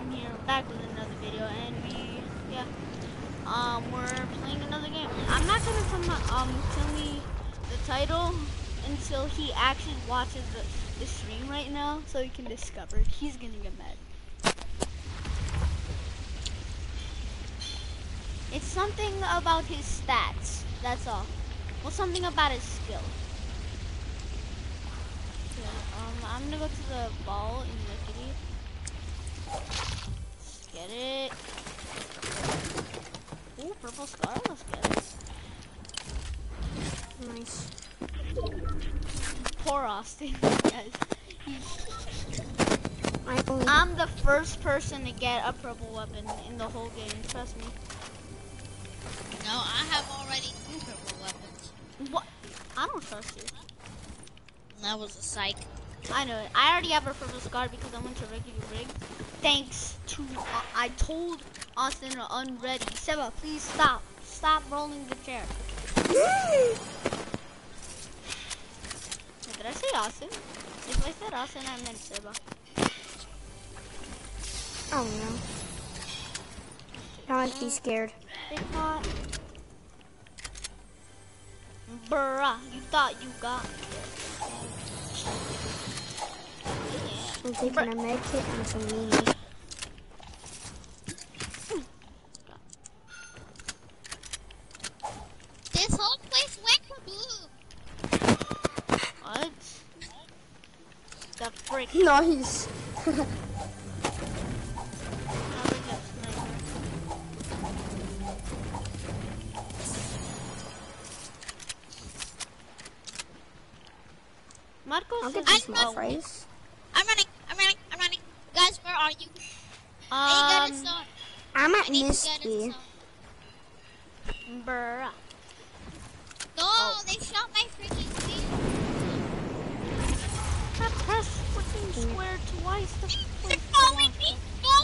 I'm here back with another video, and we're playing another game. I'm not gonna tell me the title until he actually watches the stream right now, so he can discover. He's gonna get mad. It's something about his stats. That's all. Well, something about his skill. Okay, I'm gonna go to the ball in Rickety. Let's get it. Ooh, purple star. Let's get it. Nice. Poor Austin, guys. I'm the first person to get a purple weapon in the whole game. Trust me. No, I have already two purple weapons. What? I don't trust you. That was a psych. I know it. I already have a purple scar because I went to Ricky Rig. Thanks to I told Austin to unready. Seba, please stop. Stop rolling the chair. Did I say Austin? If I said Austin, I meant Seba. Oh no. I might be scared. Big pot. Bruh, you thought you got me. I'm taking a med kit and some meat. This whole place went for blue. What? The frick. Nice. I'll get this small phrase. I'm running. Guys, where are you? I'm at Misty. Bruh. No, oh. They shot my freaking feet. I pressed freaking square twice. They're following me. No.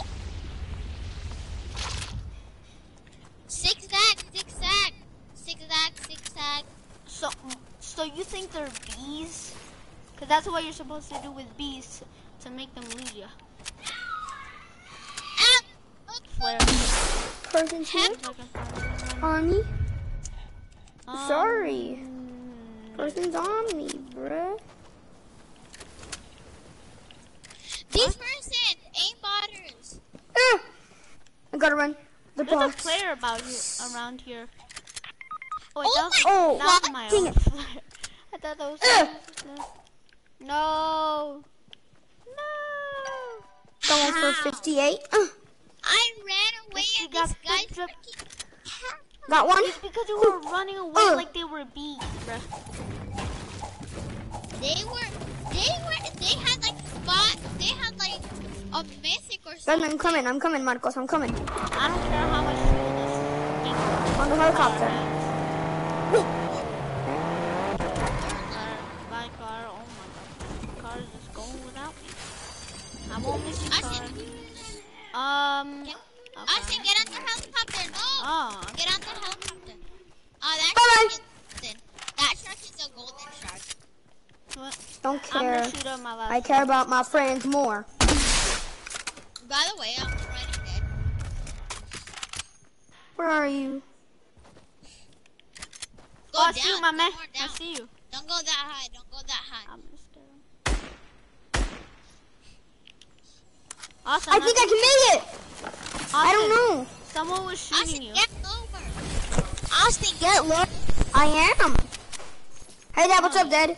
Zigzag, zigzag, zigzag, zigzag. So you think they're bees? Cause that's what you're supposed to do with bees to make them leave you. Flare. Person two. On me. Sorry. Person's on me, bruh. This person ain't botters. I gotta run. There's a player about here, around here. Oh, that was my own flare. I thought that was. No. No. Going for 58. I ran away at this guy's. Got one? It's because you were running away like they were bees, bruh. They had like a mythic or something. I'm coming, Marcos, I'm coming. I don't care how much you do. On the helicopter. Wait. I won't miss your car. Okay. Austin, get on the helicopter. No. Oh. Get on the helicopter. Oh, that shark is golden. That shark is a golden shark. What? Don't care. I care about my friends more. By the way, I'm already dead. Where are you? Go down. I see you, my man. I see you. Don't go that high. Don't go that high. Austin, I think I can make it! Austin, I don't know. Someone was shooting you. Austin, get over. Austin, get low. I am. Hey, Dad, what's up, Dad?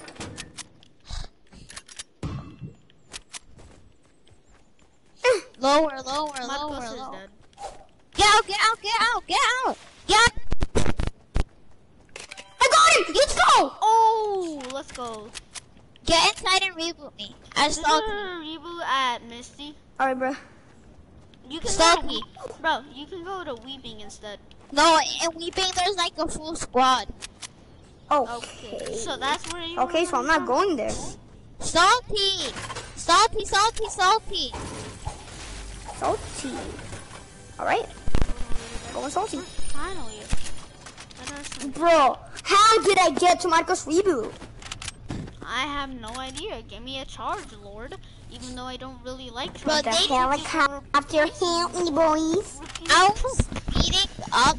Lower. Get out. I got him! Let's go! Oh, let's go. Get inside and reboot me. I saw reboot at Misty. Alright, bro. You can go to bro, you can go to Weeping instead. No, in Weeping there's like a full squad. Oh. Okay. So that's where you. Okay, so I'm not going there. Salty. Alright. Going salty. Finally. Bro, how did I get to Marcos reboot? I have no idea. Give me a charge, Lord. Even though I don't really like charge. But the helicopter help me, boys. I was speeding up,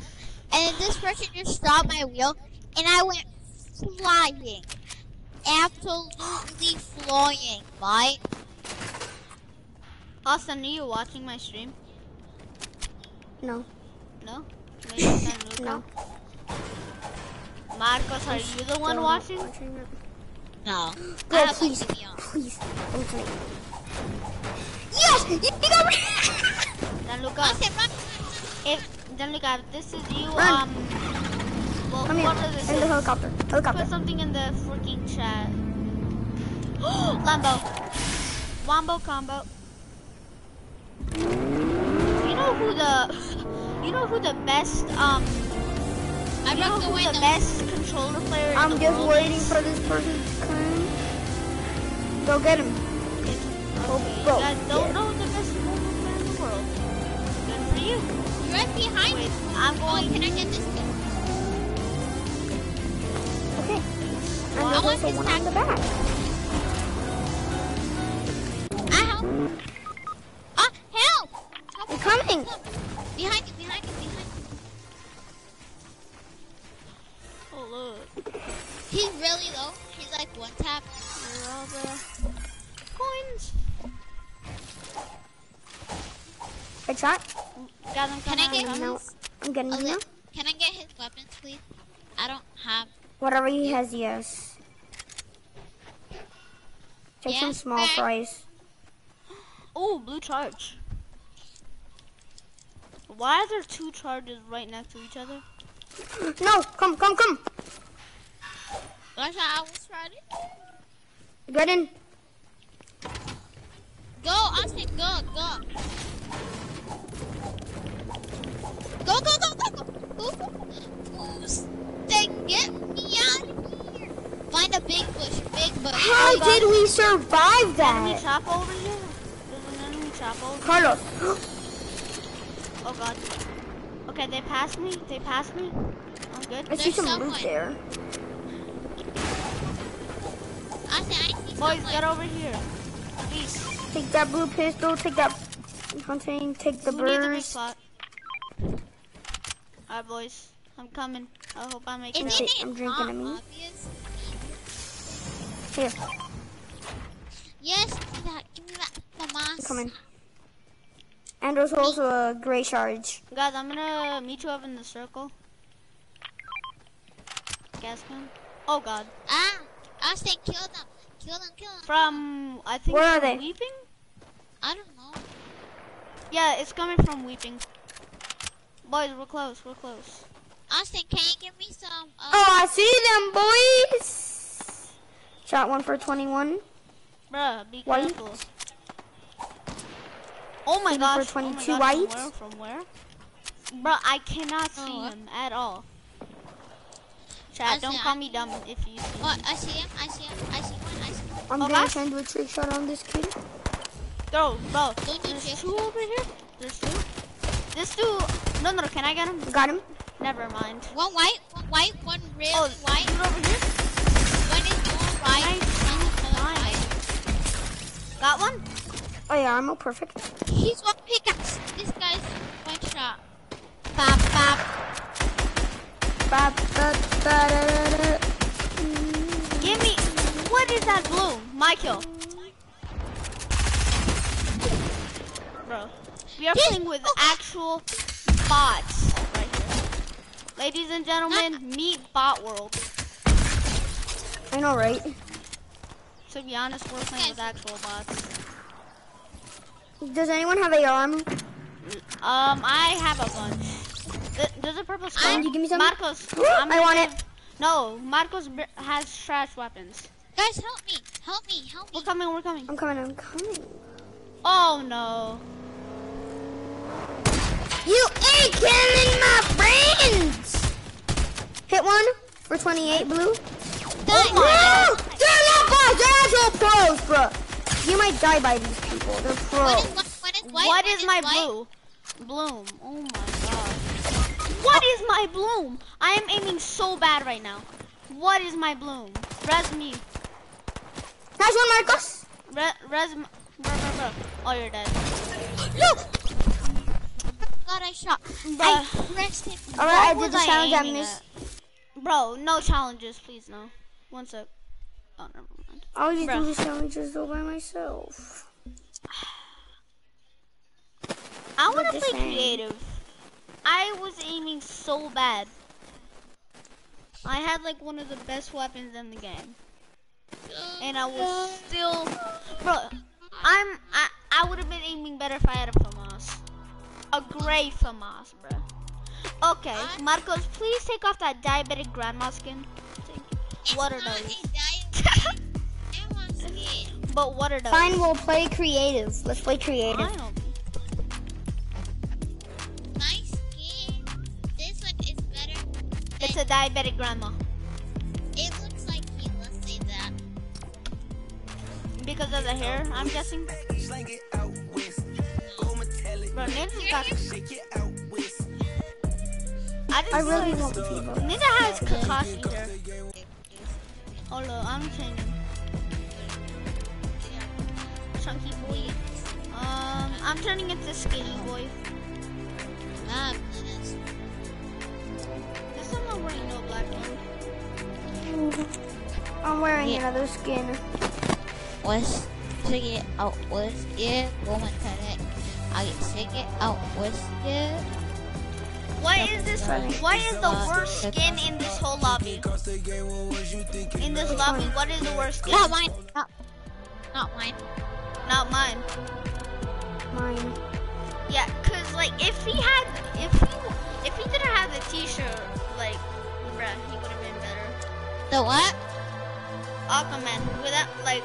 and this person just stopped my wheel, and I went flying. Absolutely flying, right? Austin, are you watching my stream? No. No? No. Marcos, are you the one watching? No. Go, please. Please. Okay. Yes! You got me! Gianluca. Gianluca, this is you, run. Well, come what here. Is this? In the helicopter. Helicopter. Put something in the freaking chat. Lambo. Wombo combo. You know who the best, I'm you know who the best controller player I'm in the world is? I'm just waiting for this person to come. Go get him. Okay, go. I don't know the best controller player in the world. Good for you. You're right behind me. I'm going. Oh, can I get this thing? Okay. And I want this one on the back. I help. Ah, help! I'm coming. Behind you, behind you, behind you. Oh, look. He's really low. He's like one tap. Where are all the coins? Good shot. Got him, can I get him? No. I'm getting him now. Can I get his weapons, please? I don't have... Whatever he has, yes. Take some small fries. Oh, blue charge. Why are there two charges right next to each other? No, come. That's how I was riding. Get in. Go, Austin, go. Go. Then get me out of here. Find a big bush, How did we survive that? There's an enemy chop over here. Carlos. Oh god. Okay, they passed me. I'm good. I see some loot there. Boys, get over here. Please. Take that blue pistol. Take that hunting. Take the birds. Alright, boys. I'm coming. I hope I make it. I'm drinking a meat. Here. Yes, give me that. Mama. I'm coming. And there's also a gray charge. Guys, I'm gonna meet you up in the circle. Gas gun. Oh god. Ah, Austin, kill them. From, I think, where are they? Weeping? I don't know. Yeah, it's coming from Weeping. Boys, we're close. Austin, can you give me some? Oh, I see them, boys. Shot one for 21. Bruh, be careful. White. Oh my gosh, for 22 white. From where? Bro, I cannot see him at all. Chat, don't call me dumb if you see him. Oh, I see him. I'm gonna send a trick shot on this kid. Bro, there's two over here. This two. No, can I get him? Got him. Never mind. One white, one red. Oh, white. One over here. One is more white. Nice. Got one? Oh yeah, I'm all perfect. He's one pickaxe. This guy's one shot. Bop, bop. Bop, bop, da, da, da, da. Give me. What is that blue? My kill. Bro, we are playing with actual bots right here. Ladies and gentlemen, meet Bot World. I know, right? To be honest, we're playing with actual bots. Does anyone have AR armor? I have a bunch. There's a purple scar. Can you give me some? Marcos, I want it. No, Marcos has trash weapons. Guys, help me. We're coming. I'm coming. Oh, no. You ain't killing my friends! Hit one for 28, blue. Oh, no! They're not pros, bro. You might die by these people. They're pro. What is my bloom? Oh my god. What is my bloom? I am aiming so bad right now. What is my bloom? Res me. Nice one, Marcos. Bro. Oh, you're dead. No! God, I shot. Alright, I did the challenge I missed. Bro, no challenges, please, no. One sec. Oh, never mind. I already do the challenges all by myself. I want to play creative. I was aiming so bad. I had like one of the best weapons in the game. And I was still, bro, I would have been aiming better if I had a FAMAS. A gray FAMAS, bro. Okay, Marcos, please take off that diabetic grandma skin. What are those? But what are those? Fine, we'll play creative. Let's play creative. My skin, this one is better. It's a diabetic grandma. It looks like he must say that. Because of the hair, I'm guessing. Bro, Ninja's got I really want the people. Ninja has Kakashi here. Hold on, I'm changing. Chunky boy. I'm turning into skinny boy. This time I'm wearing no black one. I'm wearing another skin. Let's check it out. What's it? Woman connect. I get sick it out. What's it? What is this? What is the worst skin in this whole lobby? In this lobby, what is the worst skin? Not mine. Not mine. Not mine. Mine. Yeah, cause like if he didn't have the T-shirt, like, bruh, he would have been better. The what? Aquaman without, like,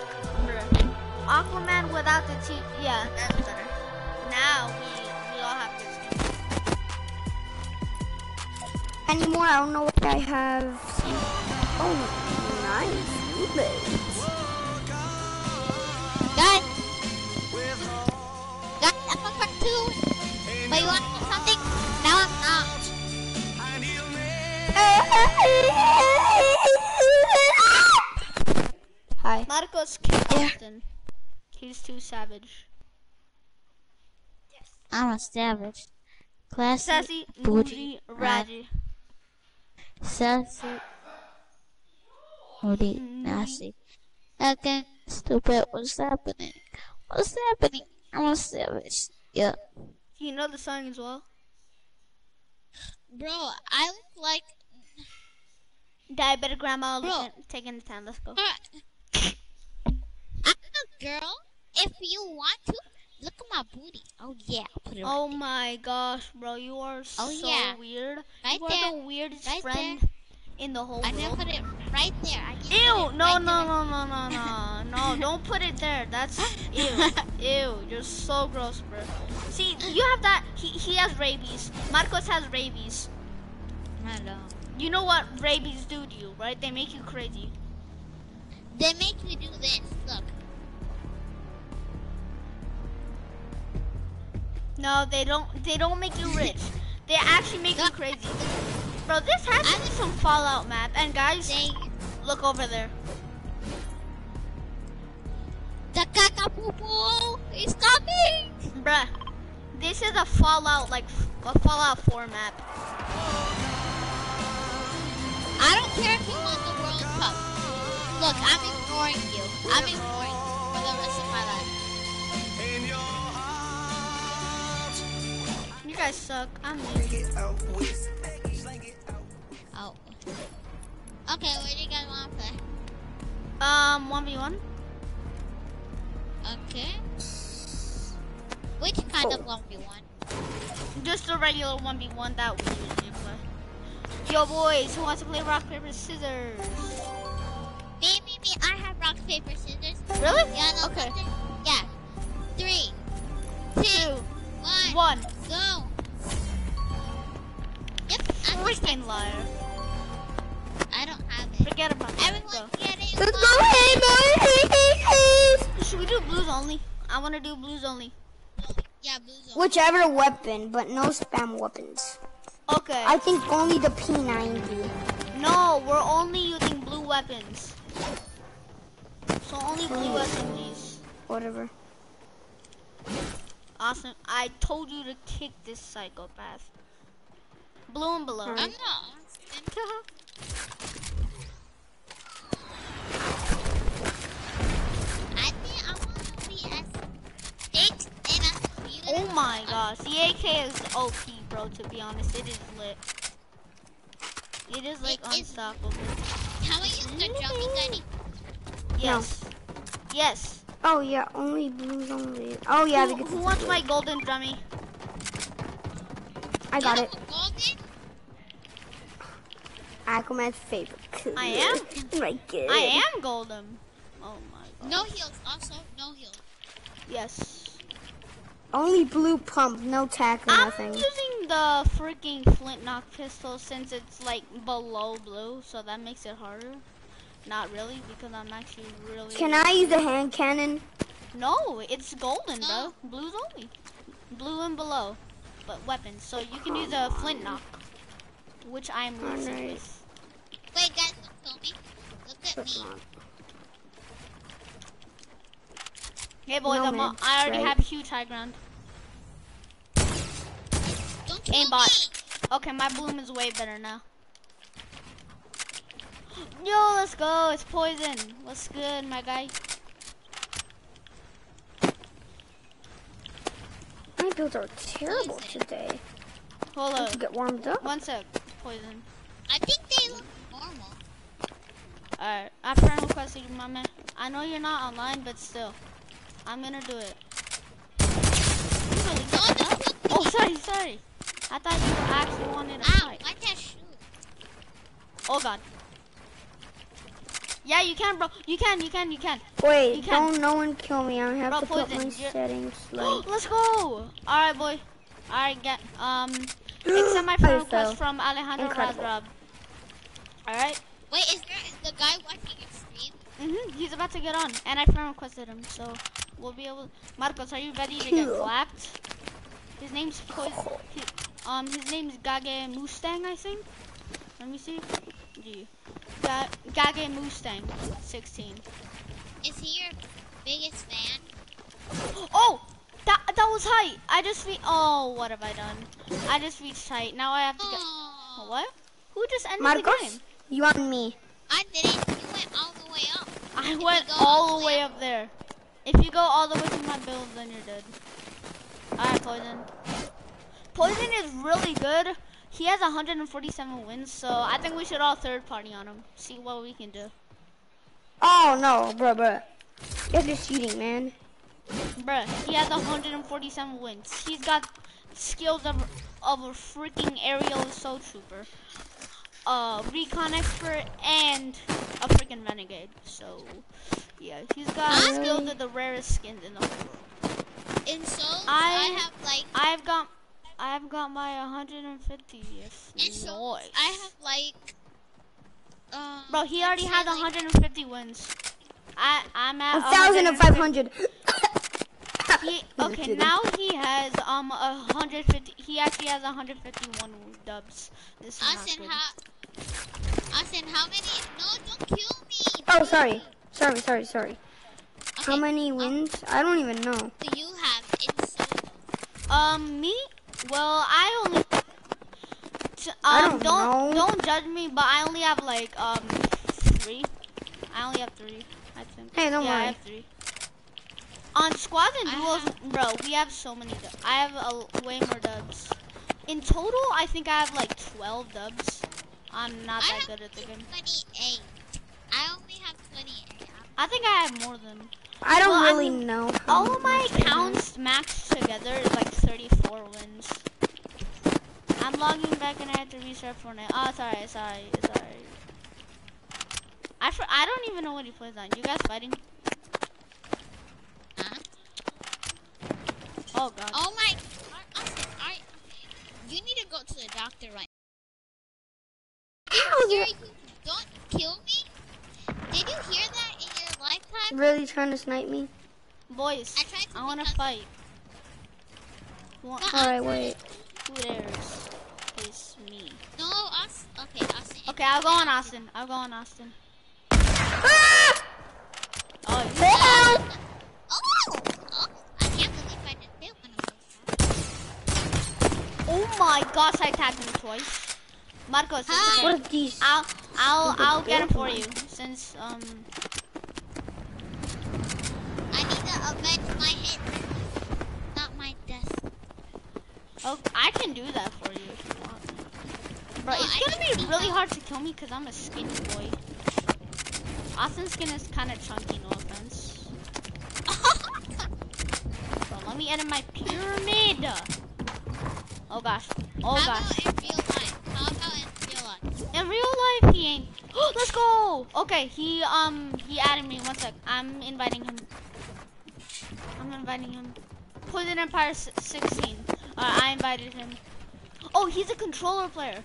bruh. Aquaman without the T. Yeah, that's better. Now we all have this. Anymore, I don't know what I have. Oh, nice. Guys! Guys, I'm on part 2! But you want to do something? Now I'm not. Hi. Marcos can't often. He's too savage. Yes. I'm a savage. Classy, sassy, booty, ratty. Sassy, moody, nasty. Nothing stupid. What's happening? What's happening? I'm a savage. Yeah. You know the song as well, bro. I look like diabetic grandma. Bro, taking the time. Let's go. I'm a girl. If you want to, look at my booty. Oh yeah. Put it oh right my there. Gosh, bro, you are so weird. Right you are there. The weirdest right friend. There. In the whole world. I put it right there. Ew! No, don't put it there. That's ew. Ew, you're so gross, bro. See, you have that. He has rabies. Marcos has rabies. I know. You know what rabies do to you, right? They make you crazy. They make you do this. Look. No, they don't. They don't make you rich. They actually make you crazy. Bro, this has to be some Fallout map. And guys, look over there. The Kakapoopoo is coming! Bruh, this is a Fallout, like, a Fallout 4 map. I don't care if you want the World Cup. Look, I'm ignoring you. I'm ignoring you for the rest of my life. You guys suck. I'm leaving. Oh. Okay, what do you guys want to play? 1v1. Okay. Which kind of 1v1? Just a regular 1v1 that we usually play. Yo, boys, who wants to play rock, paper, scissors? Me. I have rock, paper, scissors. Really? Yeah, no, okay. Yeah. 3, 2, 1. Go. Yep. Freaking liar. I don't have it. Forget about it. Everyone get it. Let's go, hey, should we do blues only? I want to do blues only. Yeah, blues only. Whichever weapon, but no spam weapons. Okay. I think only the P90. No, we're only using blue weapons. So only blue SMGs. Whatever. Awesome. I told you to kick this psychopath. Blue and below. I'm not. Oh my gosh, the AK is OP, bro, to be honest. It is lit. It is, like, unstoppable. Can we use the jumping gunny? Yes. No. Yes. Oh, yeah, only blues only. Oh, yeah. Who wants my golden dummy? I got it. Aquaman's favorite. I am? My God. I am golden. Oh, my God. No heals, also. No heals. Yes. Only blue pump, no tack, nothing. I'm using the freaking flintlock pistol since it's like below blue, so that makes it harder. Not really, because I'm actually really. Can I use the hand cannon? No, it's golden, bro. Blue's only. Blue and below, but weapons. So you can use a flintlock, which I'm losing with. Wait, guys, look at me. Hey boys, I already have huge high ground. Aimbot. Okay, my bloom is way better now. Yo, let's go. It's Poison. What's good, my guy? My builds are terrible today. Hold up. Get warmed up. One sec, Poison. I think they look normal. Alright, I friend requested you, my man. I know you're not online, but still. I'm gonna do it. You really got that? Oh, sorry. I thought you actually wanted to fight. Ow, I can't shoot. Oh God. Yeah, you can, bro. You can. Wait, don't no one kill me. I have to put my settings low. Let's go. Alright, boy. Alright, get, accept my friend request from alejandrorodzrob. Alright? Wait, is the guy watching your stream? Mm-hmm, he's about to get on. And I friend requested him, so... We'll be able. Marcos, are you ready to get slapped? His name's his name's Gage Mustang, I think. Let me see. G. Gage Mustang, 16. Is he your biggest fan? Oh, that was height. I just oh, what have I done? I just reached height. Now I have to go. What? Who just ended the game? You on me? I didn't. You went all the way up. I went all the way up there. If you go all the way to my build, then you're dead. Alright, Poison. Poison is really good. He has 147 wins, so I think we should all third party on him. See what we can do. Oh, no, bruh. You're just cheating, man. Bruh, he has 147 wins. He's got skills of a freaking aerial soul trooper, recon expert, and a freaking renegade, so... Yeah, he's got skills of the rarest skins in the whole world. In souls, I have like I've got my 150th. In souls, I have like bro, he already has 150 wins. I'm at 1,500. Okay, now he has 150. He actually has 151 dubs. This is not good. Austin, how many? No, don't kill me. Oh, please. Sorry. Okay, how many wins? I don't even know. Do you have in solo? Me? Well, I only. Don't judge me, but I only have like three. I only have three. I think. Hey, don't worry. I have three. On squads and duels, bro, we have so many dubs. I have way more dubs. In total, I think I have like 12 dubs. I'm not that good at the game. 28. I only have 28. I think I have more than. I don't really know. All of my accounts maxed together is like 34 wins. I'm logging back and I have to restart Fortnite. Oh, sorry. I don't even know what he plays on. You guys fighting? Huh? Oh God. Oh my. You need to go to the doctor right now. Siri, don't kill me. Did you hear that in your lifetime? Really trying to snipe me? Boys, I want to fight. Alright, wait. Who dares? It's me. No, Austin. Okay, Austin. Okay, I'll go on Austin. Ah! Oh, Yes! Oh! I can't believe I just hit one of those. Oh my gosh, I tagged him twice. Marcos, what are these? I'll get them for you since I need to avenge my hit, not my death. Oh, I can do that for you if you want. Bro, no, it's gonna be really hard to kill me because I'm a skinny boy. Austin's skin is kind of chunky, no offense. So let me edit my pyramid. Oh gosh. Oh gosh. How about in real life? How about in real life? In real life, he ain't. Let's go. Okay, he added me. One sec. I'm inviting him. Poison Empire 16. I invited him. Oh, he's a controller player.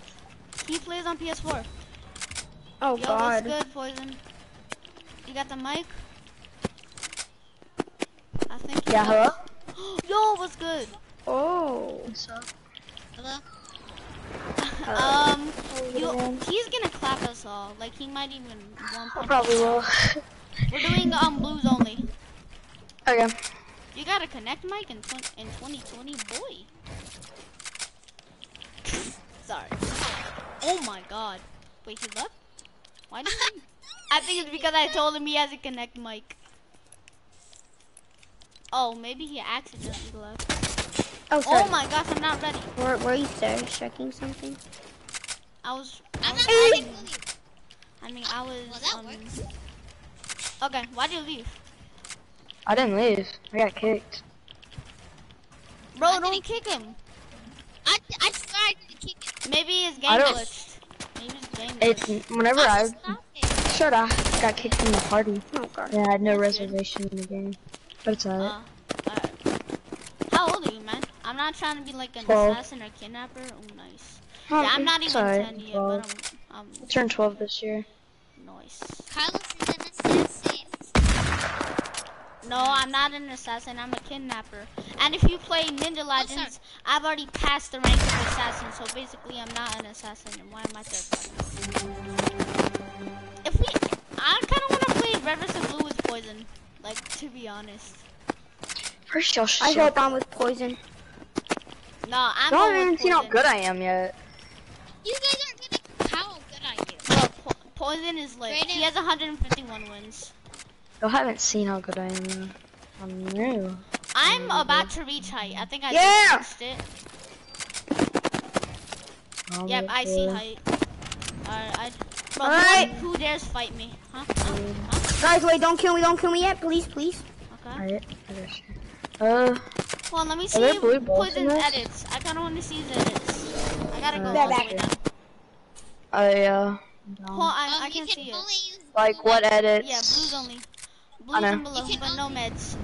He plays on PS4. Oh yo, God. What's good, Poison? You got the mic? I think. Yeah, hello? Yo, what's good? Oh. What's up? Hello? He's gonna clap us all. Like, he might even want to. I probably will. We're doing, blues only. Okay. You gotta connect mic in 2020, boy. Sorry. Oh my God. Wait, he left? Why did he? I think it's because I told him he has a connect mic. Oh, maybe he accidentally left. Oh, sorry. Oh my gosh, I'm not ready. Were you there checking something? I was. Okay, why'd you leave? I didn't leave. I got kicked. Bro, don't kick him. I tried to kick him. Maybe his game glitched. Maybe his game glitched. It's whenever I got kicked from the party. Oh God. Yeah, I had no reservation in the game. But it's alright. How old are you, man? I'm not trying to be like an 12. Assassin or kidnapper. Oh, nice. Oh, yeah, I'm not even 10 yet, but I turned 12 this year. Nice. Carlos is an assassin. No, I'm not an assassin. I'm a kidnapper. And if you play Ninja Legends, I've already passed the rank of assassin. So basically, I'm not an assassin. And why am I third? I kind of want to play red versus blue with Poison, like, to be honest. First, I hope I'm with Poison. No, I'm not. I haven't even seen how good I am yet. You guys aren't gonna how good I am. No, Poison is like, he has 151 wins. I haven't seen how good I am. I'm new. I'm about to reach height. I think I just reached it. Yep, I see height. Alright, Bro, who dares fight me? Huh? Guys, wait, don't kill me yet, please. Okay. Alright, well, let me see Poison's edits. I kinda wanna see his edits. I gotta go all the way down. No. Well, I can't see it. Like, what edits? Yeah, blues only. Blues and below, but no meds.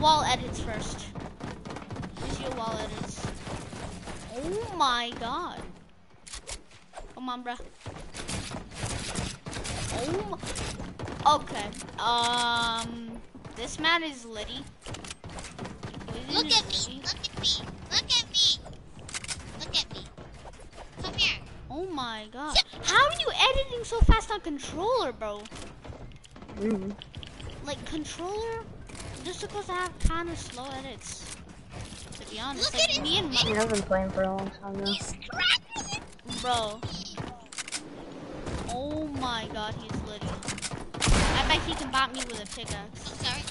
Wall edits first. Here's your wall edits. Oh my God. Come on, bruh. Oh, okay. This man is litty. Look at me. Come here. Oh my God. How are you editing so fast on controller, bro? Like, controller, they're supposed to have kind of slow edits. To be honest, look at me and my. I've been playing for a long time now. He's cracking it. Bro. Oh my God, he's litty. I bet he can bop me with a pickaxe. I'm sorry.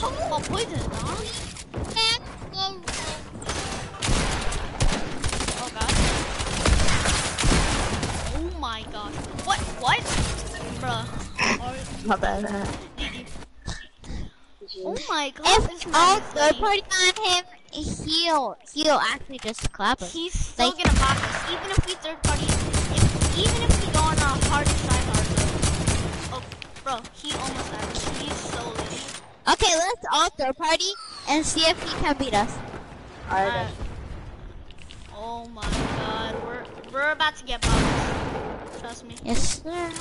Oh, Poison, dog. Oh God. Oh my God. What? Bruh. My bad. Oh my God. If all third party on him. He'll actually just clap us. He's still gonna pop us, even if we third party. Even if we go on our hardest tryhard. Oh, bro, he almost died. He's so loose. Okay, let's all third party and see if he can beat us. Alright. Oh my God, we're about to get bopped. Trust me. Yes, sir.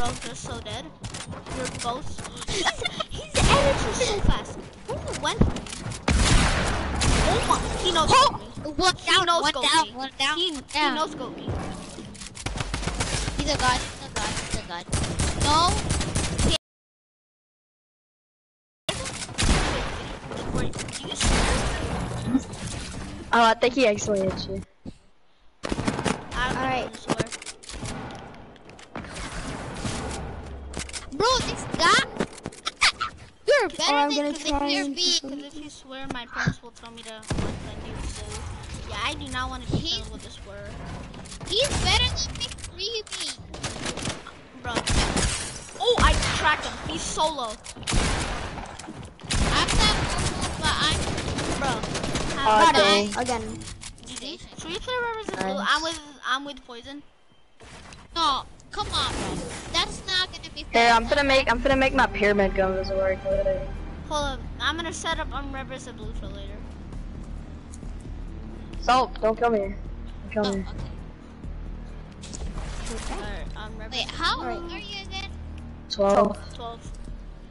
Bro, they're so dead. You're both. His edits are so fast. Who went for me? Oh my! He knows me. One down. He knows Goki. He's a god. No. Oh, I think he actually hit you. Alright. Bro, this guy. You're better than me. Because if you swear, my parents will tell me to let you. So, yeah, I do not want to be filled with this word. He's better than me. Bro. Oh, I tracked him. He's solo. I'm not solo, but I'm. Bro. Again. Should we play Rivers and Blue? I'm with Poison. No, come on, bro. That's not gonna be fair. Hey, I'm gonna make my pyramid guns work later. Hold up, I'm gonna set up on Rivers and Blue for later. Salt, don't kill me. Don't kill me. Okay. Alright, wait, how old are you again? 12. 12.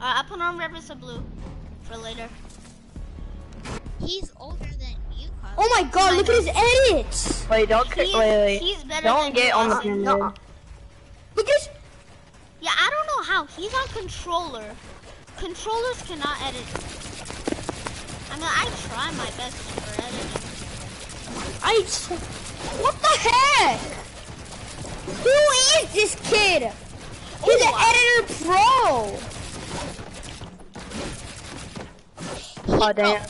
Alright, I put on Rivers and Blue for later. He's older than you, Carl. Oh my god, look at his edits! Wait, don't get on the camera. Look at his... Yeah, I don't know how. He's on controller. Controllers cannot edit. I mean, I try my best for editing. What the heck? Who is this kid? He's an editor pro! Oh, damn. Edit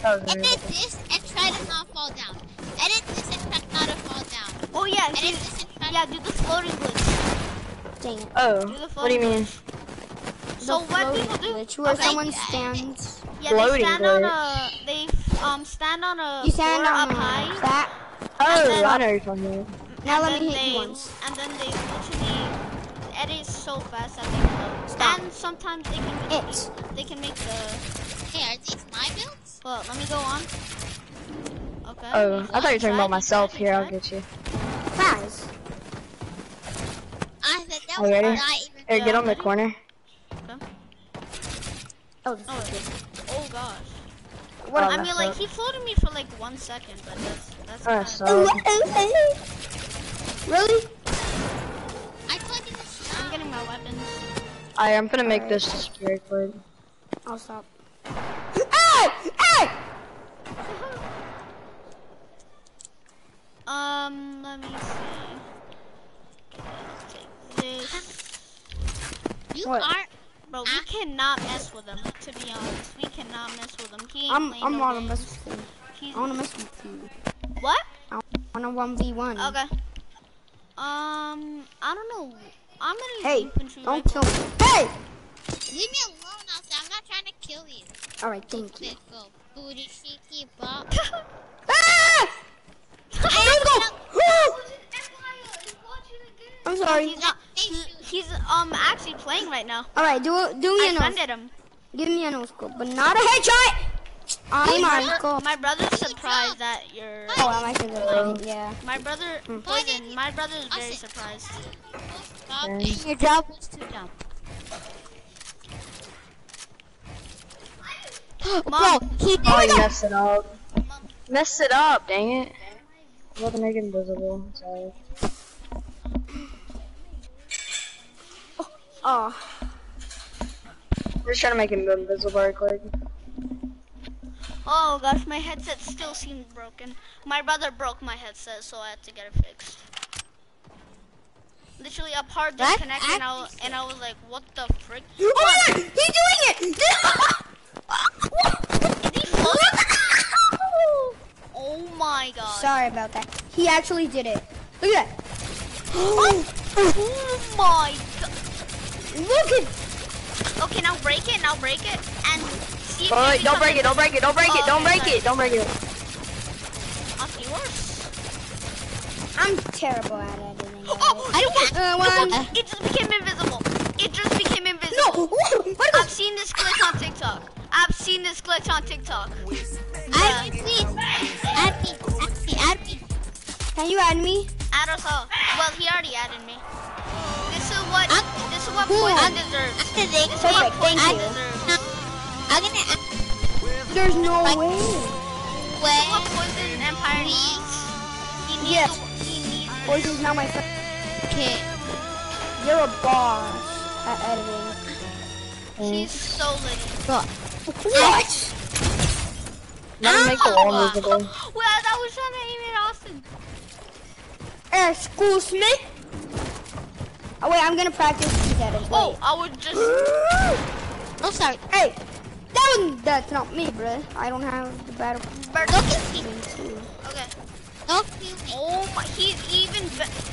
this and try to not fall down. Edit this and try not to fall down. Oh, yeah. Do the floating glitch. Dang. Oh, what do you mean? So what people do... Glitch, where someone stands... Yeah, they stand on a... You stand on up high. That. Oh, I know you're talking about. Now let me hit you once. And then they literally edit so fast that they float. And sometimes they can... They can make the... Hey, are these my builds? Well, let me go on. Okay. Oh, I thought you were talking about myself. Here, I'll get you. Guys. Are you ready? Here, get on the corner. Okay. Oh gosh. What? I mean, like, he floated me for like 1 second, but that's Really? I'm getting my weapons. I'm gonna make this just very quick. I'll stop. Hey! Let me see. Let's take this. Bro, we cannot mess with him, to be honest. We cannot mess with him. He ain't I'm wanna mess with him. I wanna mess with you. What? I wanna 1v1. Okay. I don't know. I'm gonna don't kill me. Hey! Leave me alone outside. I'm not trying to kill you. Alright, thank you. Booty cheeky bop. Ah! I'm sorry. He's actually playing right now. Alright, do me a nose. Give me a nose scope, but not a headshot. My brother's surprised that you're. Oh, I'm actually surprised. Yeah. My brother. Poison. My brother's very surprised. Your job was to jump. Mom, he messed it up. Messed it up, dang it. I'm about to make it invisible, sorry. We're just trying to make it invisible real quick. Oh gosh, my headset still seems broken. My brother broke my headset, so I had to get it fixed. Literally a part disconnected, and I was like, what the frick? Oh my god, he's doing it! Oh my god. Sorry about that. He actually did it. Look at that. Oh my god. Look at. Okay, now break it. And see if don't break it. Don't break it. Off yours. I'm terrible at editing. It just became invisible. No. I've seen this glitch on TikTok. Add me, please. Add me. Can you add me? Add us all. Well, he already added me. This is what Poison deserves. I'm gonna. There's no way. This is what Poison Empire needs. Yes, Poison's now my friend. Okay. You're a boss at editing. She's so little. What? Let me make the wall visible. Well, that was trying to aim at Austin. Excuse me. Oh wait, I'm gonna practice together. Oh, wait. I would just. Oh, sorry. Hey, that's not me, bro. I don't have the battle. Bro, don't kill me. Okay. Don't kill me. Oh my, he's even.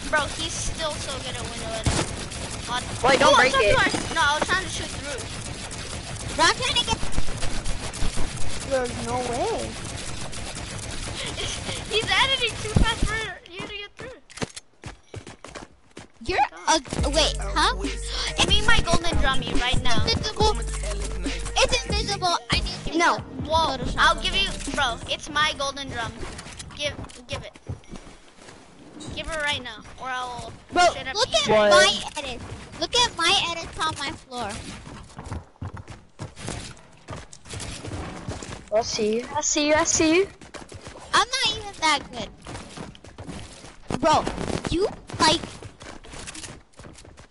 Bro, he's still so good at window editing. Wait, don't break it. No, I was trying to shoot through. Bro, I'm trying to get. There's no way. He's editing too fast for you to get through. You're ugly. Wait, huh? I mean my golden drummy right now. It's invisible. It's invisible. I need to. No. Whoa. I'll give you, bro. It's my golden drum. Give it. Give it right now, or I'll. Bro, look at my edit. Look at my edits on my floor. I see you, I see you, I see you. I'm not even that good. Bro, you like...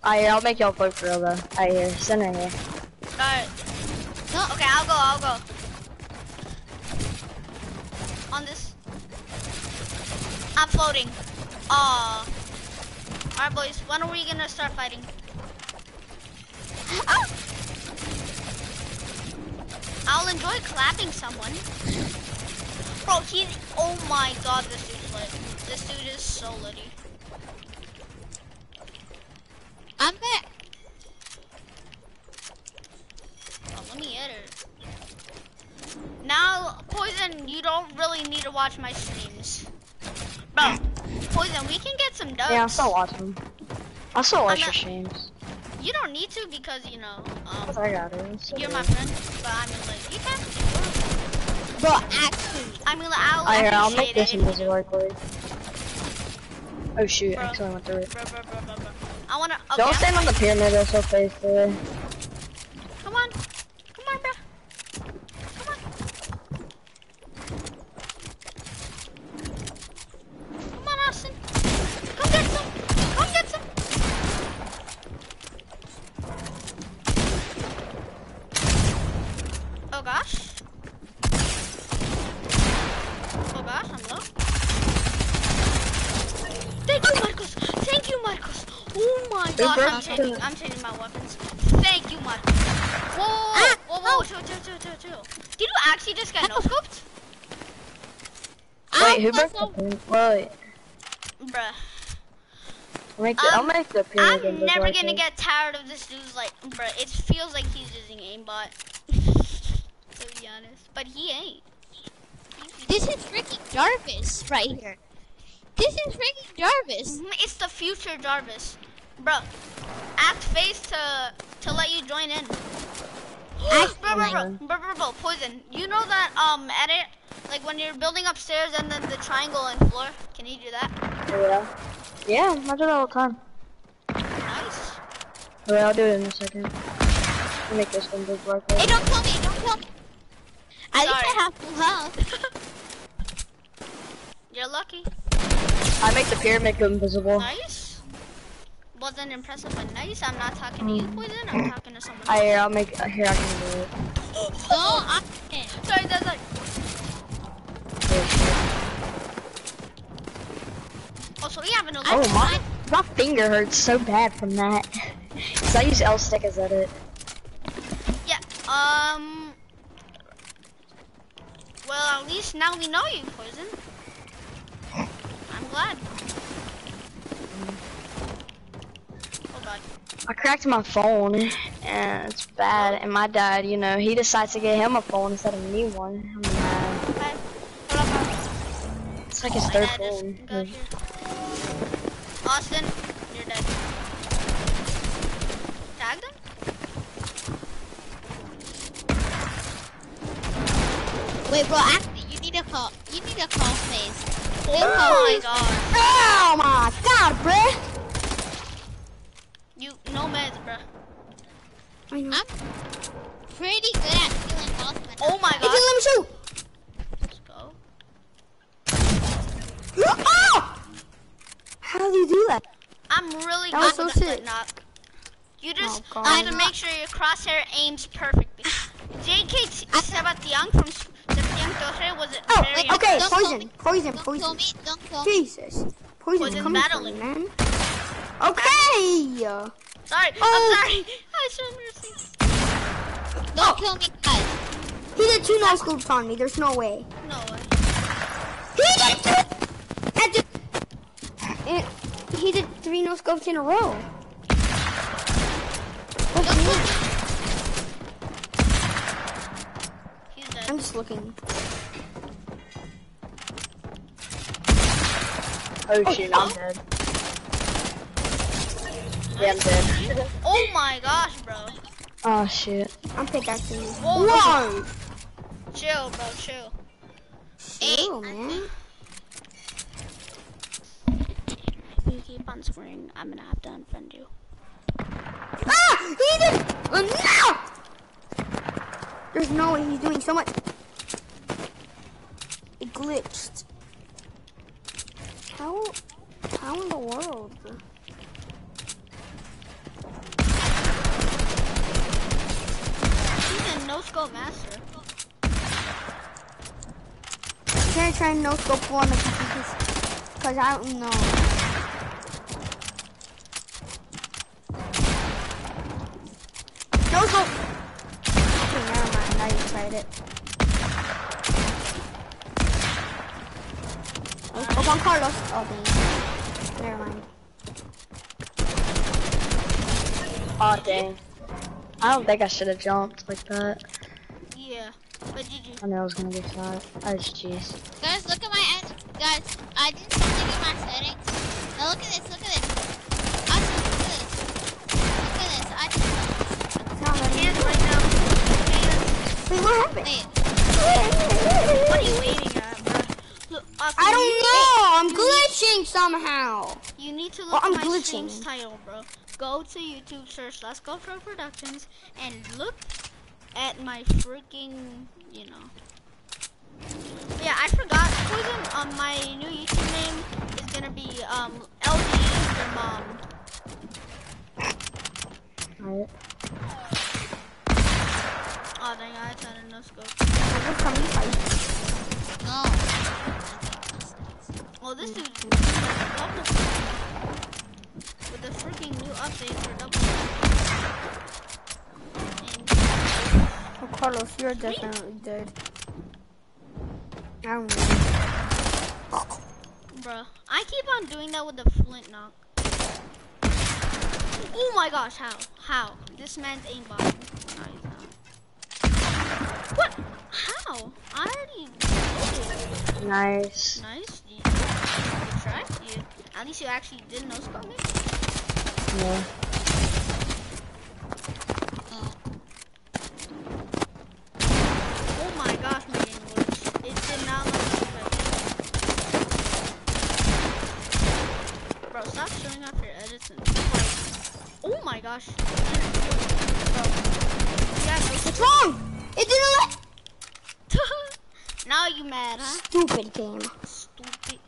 Alright, I'll make y'all play for real though. Alright, here, send her here. Alright. No. Okay, I'll go. On this. I'm floating. Aww. Alright boys, when are we gonna start fighting? Oh! I'll enjoy clapping someone. Bro, he's, oh my god, this dude's lit. This dude is so litty. I'm back. Oh, let me edit. Now, Poison, you don't really need to watch my streams. Bro, Poison, we can get some dubs. Yeah, I'll still watch them. I'll still watch your streams. You don't need to because, you know, I got it. So you're my friend, but I mean, like, you can. Bro, actually, I mean, like, I'll make this invisible right quick. Oh shoot, I actually went through it. Bro. I wanna, okay, don't stand on the pyramid, that's so face there. Come on, bro. Come on. Come on, Austin. Come get some. Oh gosh, I'm low. Thank you, Marcos. Oh my gosh, I'm changing my weapons. Thank you, Marcos. Whoa, chill. Did you actually just get no-scoped? Wait, who broke the pin? Wait. Bruh. I'll make the pin. I'm never gonna get tired of this dude's, like, bruh, it feels like he's using aimbot. To be honest, but he ain't. This is Ricky Jarvis right here. This is Ricky Jarvis. It's the future Jarvis, bro. Act face to let you join in. bro. Poison. You know that edit, like when you're building upstairs and then the triangle and floor. Can you do that? Yeah, I do it all the time. Nice. Wait, I'll do it in a second. I'll make this one big right there. Hey, don't kill me! At least I have full health. You're lucky. I make the pyramid invisible. Nice. Wasn't impressive, but nice. I'm not talking to you, Poison. I'm talking to someone else. I'll make. Here, I can do it. Oh, I can't. Sorry, that's like. Oh, so we have another. Oh my finger hurts so bad from that. Cause I use L stick as edit. Yeah. Well, at least now we know you, Poison. I'm glad. Oh god. I cracked my phone, and it's bad. And my dad, you know, he decides to get him a phone instead of me one. I'm mad. Okay. It's like his third phone. Austin, you're dead. Tag them? Wait, bro, actually, you need a call face. Oh my god. Oh my god, bruh. You, no meds, bruh. I'm pretty good at healing health. Oh my god. Let me shoot. Let's go. Oh! how do you do that? I'm really good at foot knock. You just have to make sure your crosshair aims perfectly. JK Sabatyang from Sabatyang Torre was very okay, poison. Jesus. Poison's coming from me, man. Okay! Sorry, I'm sorry. I shouldn't receive. Don't kill me, guys. He did 2 no scopes on me, there's no way. No way. He did 2! He did 3 no scopes in a row. I'm just looking. Oh shit, I'm dead. Yeah, I'm dead. Oh my gosh, bro. Oh shit. I'm pickaxing you. Whoa! Chill, bro, chill. Chill, man. You keep on swearing, I'm gonna have to unfriend you. Ah! He did! Oh, no! There's no way he's doing so much. It glitched. How in the world? He's a no-scope master. Can I try no-scope one of these? Because I don't know. Okay, never mind, now you tried it. Open Carlos. Oh, dang. Never mind. Oh, dang. I don't think I should have jumped like that. Yeah, but did you? I know I was gonna get shot. Oh, jeez. Guys, look at my end. Guys, I didn't see my settings. Now look at this, look at this. Wait, what happened? Wait. What are you waiting at, bro? Look, I don't know. I'm glitching somehow. You need to look at my stream's title, bro. Go to YouTube, search Let's Go Pro Productions, and look at my freaking, you know. Yeah, I forgot. Poison, my new YouTube name is gonna be LG Your Mom. Alright. Oh dang, I had a no scope. No. Well, this dude with the freaking new update for double. Oh, Carlos, you're definitely dead. I don't know. Bruh, I keep on doing that with the flint knock. Oh my gosh, how? How? This man's aimbot. What? How? I already did it. Nice. Nice. You tried it. At least you actually did no scope me. Yeah. Oh my gosh, my game works. It did not look good. Bro, stop showing off your edits and stuff. Oh my gosh. What's wrong? It didn't let. Now you mad, huh? Stupid game. Stupid.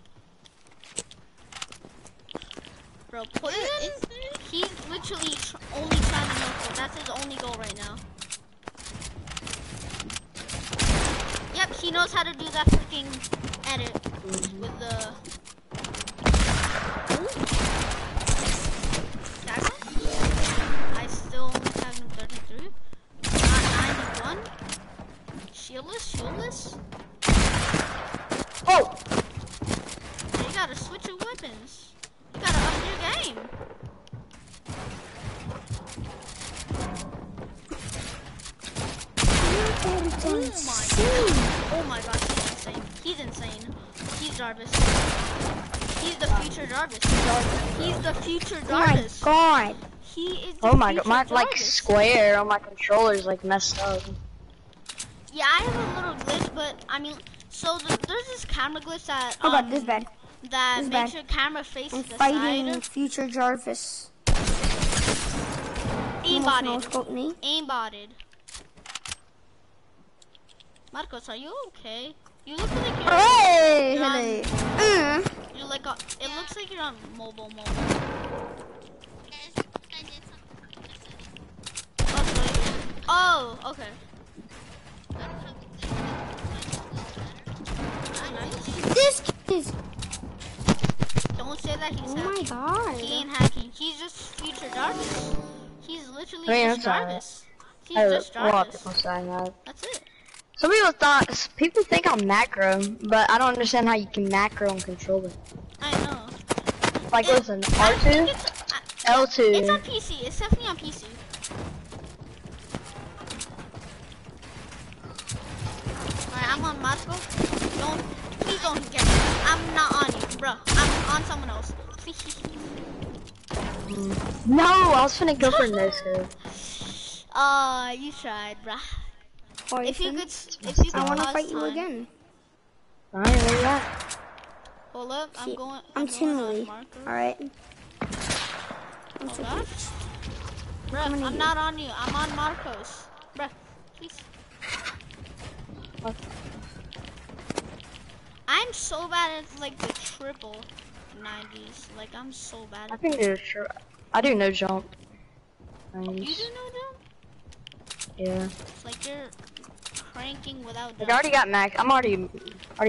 Bro, Poison, he's literally only trying to knock it. That's his only goal right now. Yep, he knows how to do that freaking edit with the. Ooh. I still only have him 33. Shieldless. Oh! You gotta switch your weapons. You gotta up your game. Oh my gosh, he's insane. He's insane. He's Jarvis. He's the future Jarvis. He's the future Jarvis. Oh my god. He is the future Jarvis. Like square on my controller's like messed up. Yeah, I have a little glitch, but I mean, so there's this camera glitch that that makes your camera face to the side. Fighting future Jarvis. Aimbotted. Marcos, are you okay? You look like you're. Hey, You're like on, it looks like you're on mobile. Oh, okay. This kid is. Don't say that he's hacking. Oh my god. He ain't hacking. He's just future Jarvis. He's literally just Jarvis. He's just Jarvis. That's it. Some people thought, people think I'm macro, but I don't understand how you can macro and control it. I know. Like, listen, R2, L2. It's on PC. It's definitely on PC. Alright, I'm on Moscow. Don't, please don't get me. I'm not on you, bro. I'm on someone else. Please. No, I was finna go for no scope. Aw, you tried, bro. If you could, I wanna fight you again. Alright, where you at? Hold up, I'm going. I'm Timely. Alright. Bruh, I'm not on you. I'm on Marcos. Bruh, please. Okay. I'm so bad at like the triple 90s. Like I'm so bad. I can do a triple. I do no jump. Nice. You do no jump? Yeah. It's like you're cranking without jumping. I already got max. I'm already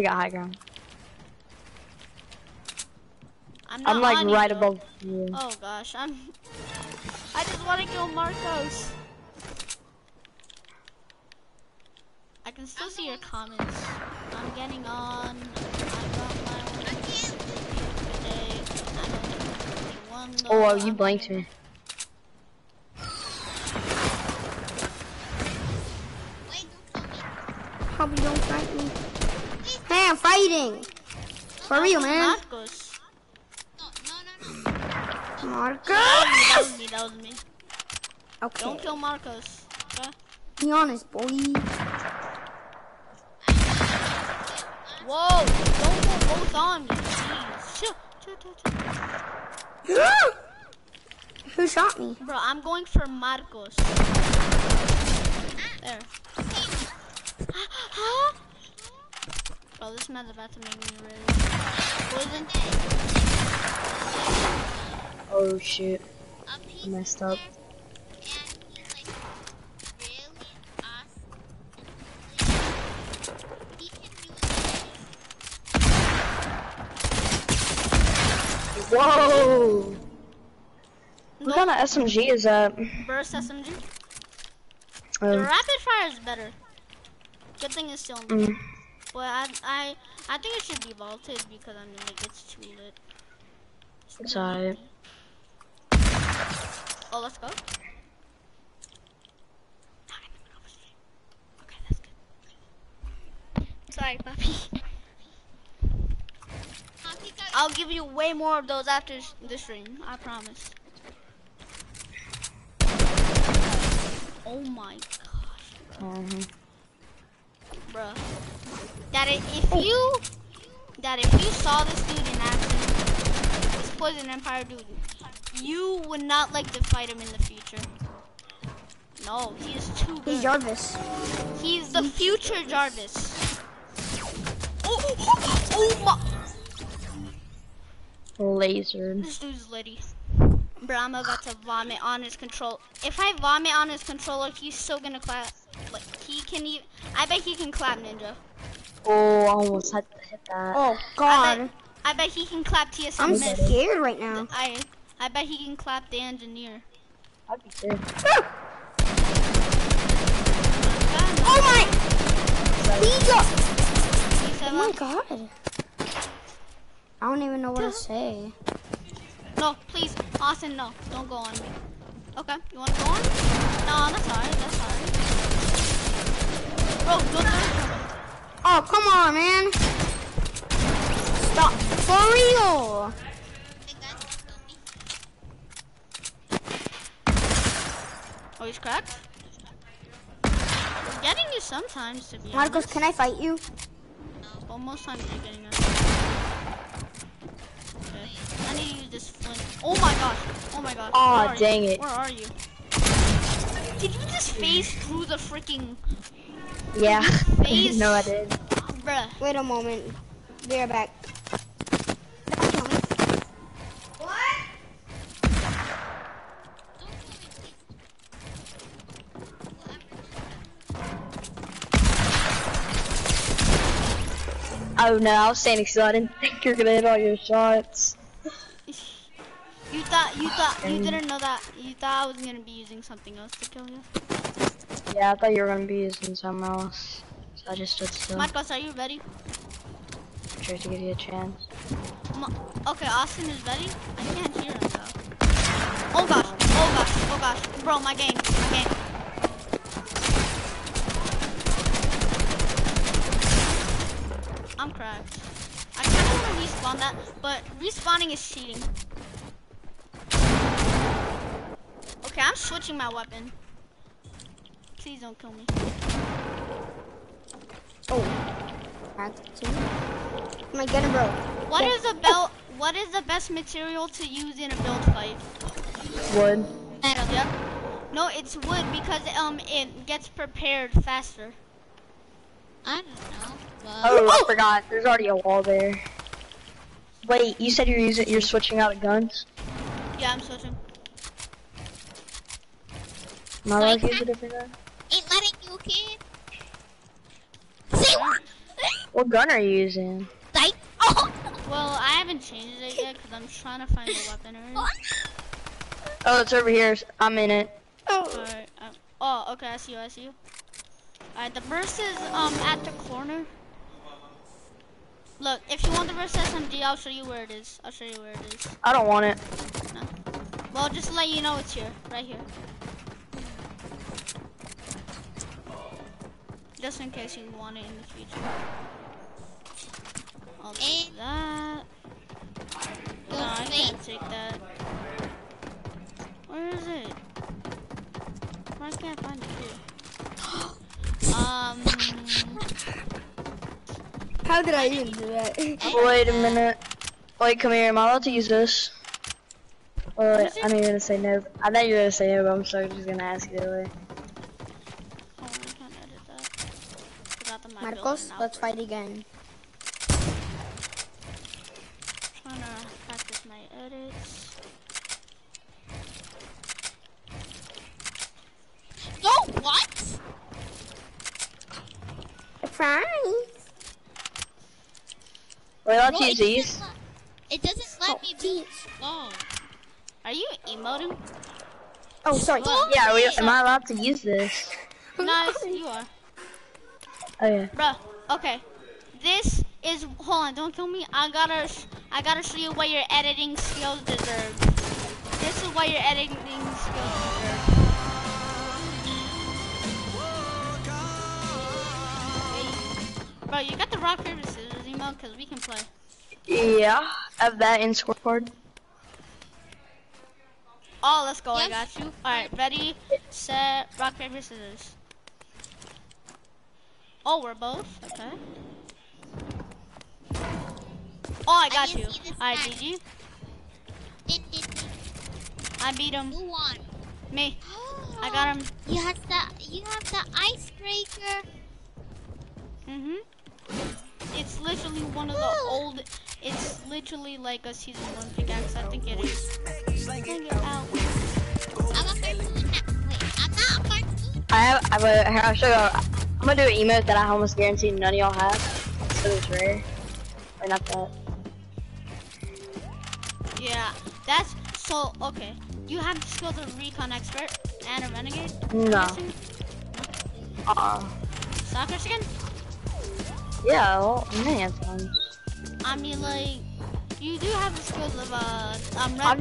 got high ground. I'm like right above you. Oh gosh, I just want to kill Marcos. I can still see your comments. I'm getting on. Oh, wow, you blanked me. Probably don't fight me. Hey, I'm fighting. For real, man. Marcos. Marcos. That was me. That was me. Okay. Don't kill Marcos. Okay? Be honest, boy. Whoa! Don't go both on me. Jeez. Chill. Who shot me? Bro, I'm going for Marcos. There. Huh? Bro, this man's about to make me ready. Poison. Oh shoot. I messed up. Whoa! What kind of SMG is that? Burst SMG? The rapid fire is better. Good thing it's still new. Well, I think it should be vaulted because I mean like it's too lit. It's alright. Oh, let's go. Okay, that's good. Sorry, puppy. I'll give you way more of those after the stream. I promise. Oh my gosh. Bruh, that if you saw this dude in action, this Poison Empire dude, you would not like to fight him in the future. No, he is too good. He's Jarvis. He's the future Jarvis. Oh my! Lasered. This dude's litty. Bro, I'm about to vomit on his control. If I vomit on his controller, he's still gonna clap. Like, he can even. I bet he can clap Ninja. Oh, I almost had to hit that. Oh god. I bet he can clap TSM. I'm scared right now. I bet he can clap the engineer. I'd be scared. Oh my! Ninja! Oh my god. I don't even know what to say. No, please, Austin, no. Don't go on me. Okay, you wanna go on? No, that's alright, that's alright. Bro, don't Oh, come on, man. Stop. For real. Oh, he's cracked? He's getting you sometimes, to be honest. Marcos, can I fight you? Well, most times you're getting us. Okay. I need to use this flint. Oh my gosh. Oh my gosh. Oh, dang it. Where are you? Did you just phase through the freaking... Yeah. No, I did. Bruh. Wait a moment. We're back. Oh no, I was standing still. I didn't think you were gonna hit all your shots. You didn't know that. You thought I was gonna be using something else to kill you. Yeah, I thought you were gonna be using something else. So I just stood still. Marcos, are you ready? I'm trying to give you a chance. Okay, Austin is ready. I can't hear him though. Oh gosh, oh gosh, oh gosh, bro, my game. I'm cracked. I kind of want to respawn that, but respawning is cheating. Okay, I'm switching my weapon. Please don't kill me. Oh, am I getting broke? What is the best material to use in a build fight? Wood. Metal. Yep. No, it's wood because it gets prepared faster. I don't know. Oh, I forgot. There's already a wall there. Wait, you said you're switching out of guns? Yeah, I'm switching. Am I allowed to use a different gun? Ain't letting you, kid. Say what? What gun are you using? Like, oh. Well, I haven't changed it yet because I'm trying to find a weapon already. Oh, it's over here. I'm in it. Oh. All right. Oh, okay. I see you. All right. The burst is at the corner. Look, if you want the verse SMG, I'll show you where it is. I don't want it. No. Well, just to let you know it's here. Right here. Just in case you want it in the future. I'll take that. No, I can't take that. Where is it? Why can't I find it here? How did I even do that? Wait a minute. Wait, come here. Am I allowed to use this? Oh, wait, I know you're gonna say no. I know you're gonna say no, but I'm sorry, I'm just gonna ask you anyway. Oh, I can't edit that. Marcos, let's fight again. I'm trying to practice my edits. No, what? Surprise! Wait, let's use these. It doesn't let me be slow. Are you emoting? Oh, sorry. Well, yeah, am I allowed to use this? Nice, you are. Oh yeah. Bro, okay. This is. Hold on, don't kill me. I gotta show you what your editing skills deserve. This is what your editing skills deserve. Wait. Bro, you got the rock paper scissors. Because we can play. Yeah, have that in scoreboard. Oh, let's go. Yes. I got you. Alright, ready, set, rock, paper, scissors. Oh, we're both? Okay. Oh, I got you. Alright, GG. I beat him. Who won? Me. Oh, I got him. You have the icebreaker. Mm-hmm. It's literally one of the old. It's literally like a season 1 pickaxe. I think it is. Bring it out. I'm gonna do an emote that I almost guarantee none of y'all have. So it's rare. Or not that. Yeah, that's so okay. You have the skills of recon expert and a renegade. No. Soccer skin. Yeah, well, man. I mean, like, you do have the skills of I've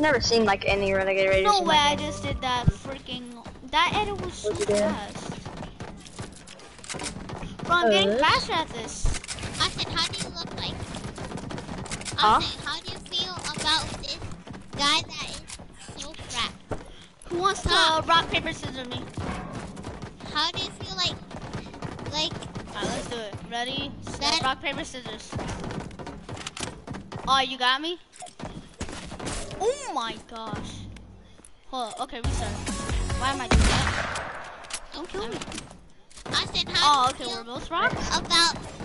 never seen like any renegade raiders. No way! I just did that freaking. That edit was so fast. Bro, I'm getting faster at this. Austin, how do you look like? Austin, how do you feel about this guy that is so cracked? Who wants to rock paper scissors me? How do you feel like? Alright, let's do it. Ready, set, rock, paper, scissors. Oh, you got me? Oh my gosh. Hold on, okay, reset. Why am I doing that? Don't kill me. I said how do you feel about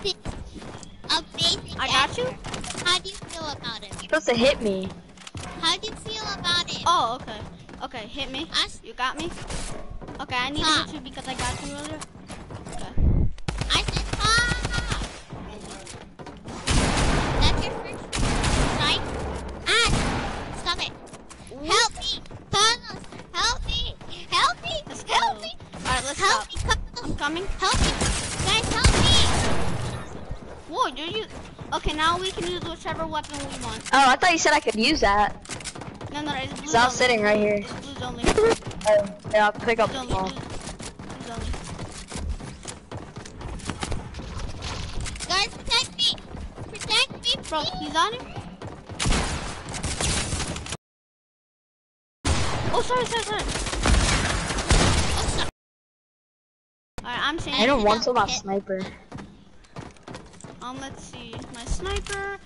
this amazing I got you? How do you feel about it? You're supposed to hit me. How do you feel about it? Oh, okay. Okay, hit me. You got me? Okay, I need to hit you because I got you earlier. coming. Help me! Guys, help me! Whoa, did you... Okay, now we can use whichever weapon we want. Oh, I thought you said I could use that. No, no, it's blue. So I'm sitting right here. It's blues only. Oh, yeah, I'll pick up the ball. Guys, protect me! Protect me, please. Bro, he's on him. Oh, sorry, sorry, sorry. Oh, sorry. Alright, I'm saying I don't want to my sniper. Let's see. My sniper.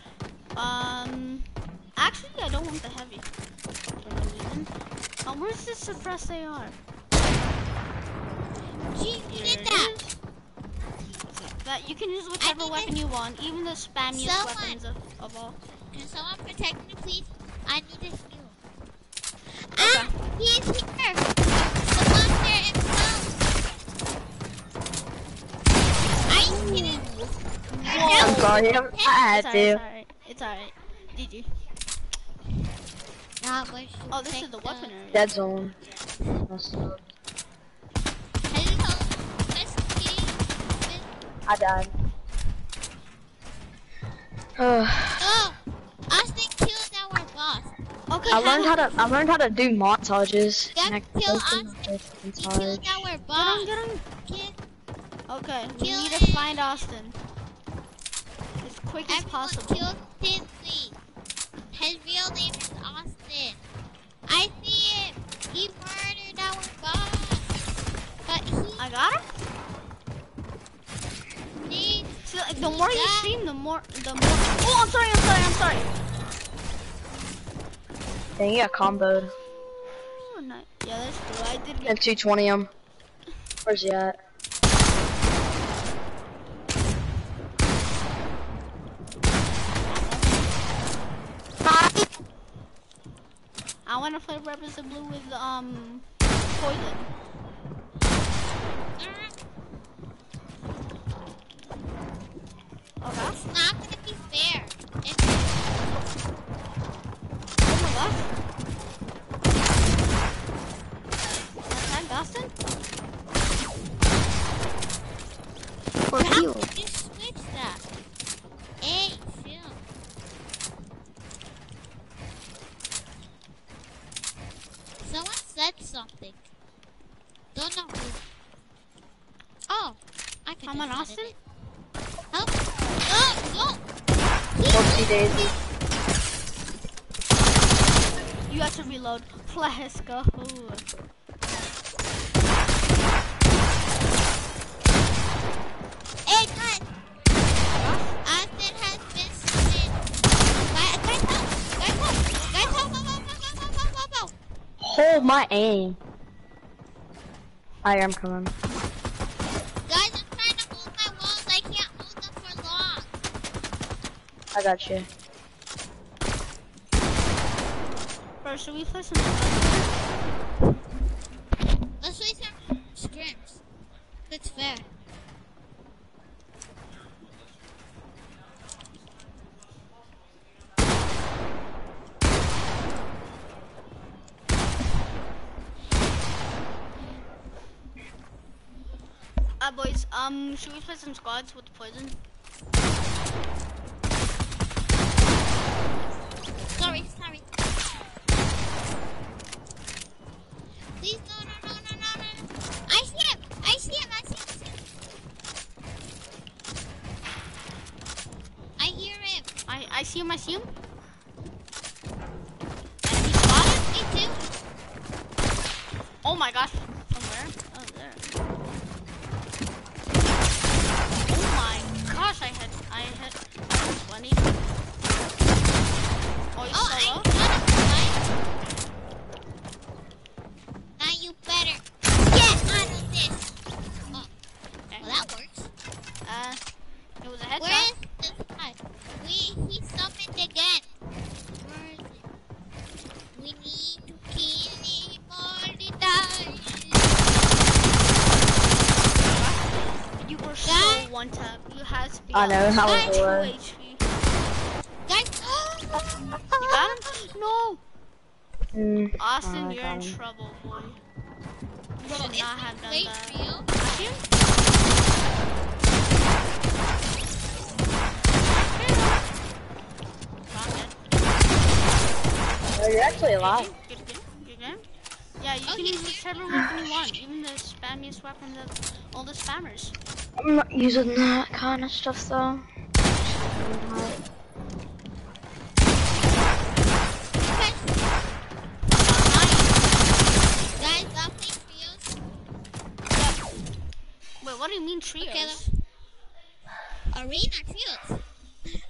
Actually, I don't want the heavy. For no reason. Oh, where's this suppressed AR? Gee, you did that. That you can use whatever weapon you want, even the spammiest weapons of all. Can someone protect me, please? I need a heal. Okay. Ah, he is here. The monster himself. Are you kidding me? Whoa. I'm sorry, I had to. It's alright. GG. Oh, this is the weapon area. Dead zone. I died. Oh, us they killed our boss. Okay. I learned how to do montages. That killed us. He killed our boss. Get him, get him. Okay, we need to find Austin. Quick as possible. Everyone killed Tinsley. His real name is Austin. I see him. He murdered our boss. But he... I got him? So, like, the more you stream, the more... Oh, I'm sorry, I'm sorry, I'm sorry. Dang, you got comboed. Oh, nice. Yeah, that's cool. I did get... M220 him. Where's he at? I want to play Rebels of Blue with Poison. Okay. It's not gonna be fair. It's... Oh my gosh. Is that Dustin? For you. How did you switch that? Hey. Someone said something. Don't know who. Oh, I can. I'm on Austin. Help! Oh, no! Oopsie daisy. You have to reload. Let's go. Hey, guys. Austin has been seen. Guys, help! Guys, help! Guys, help! Hold my aim. I am coming. Guys, I'm trying to hold my walls. I can't hold them for long. I got you. Bro, should we play some? Let's play some scrims. That's fair. Boys, should we play some squads with Poison? Sorry, sorry. Please, no, no, no, no, no, no. I see him! I see him! I see him! I hear him! I see him, I see him. And he got him, me too. Oh my gosh. Gosh, I had 20. Oh, you solo? Now you better get out of this. Oh, okay. Well, that works. It was a headshot. Where is this guy? He summoned again. Where is it? We need to kill him or he dies. You were so one tap. I know how it was. Guys, no. Austin, you're in trouble, boy. You should not have done that. Oh, you're actually alive. Yeah, you can use whichever weapon you want, even the spammiest weapon of all the spammers. I'm not using that kind of stuff though. What do you mean trios? Okay, arena trios.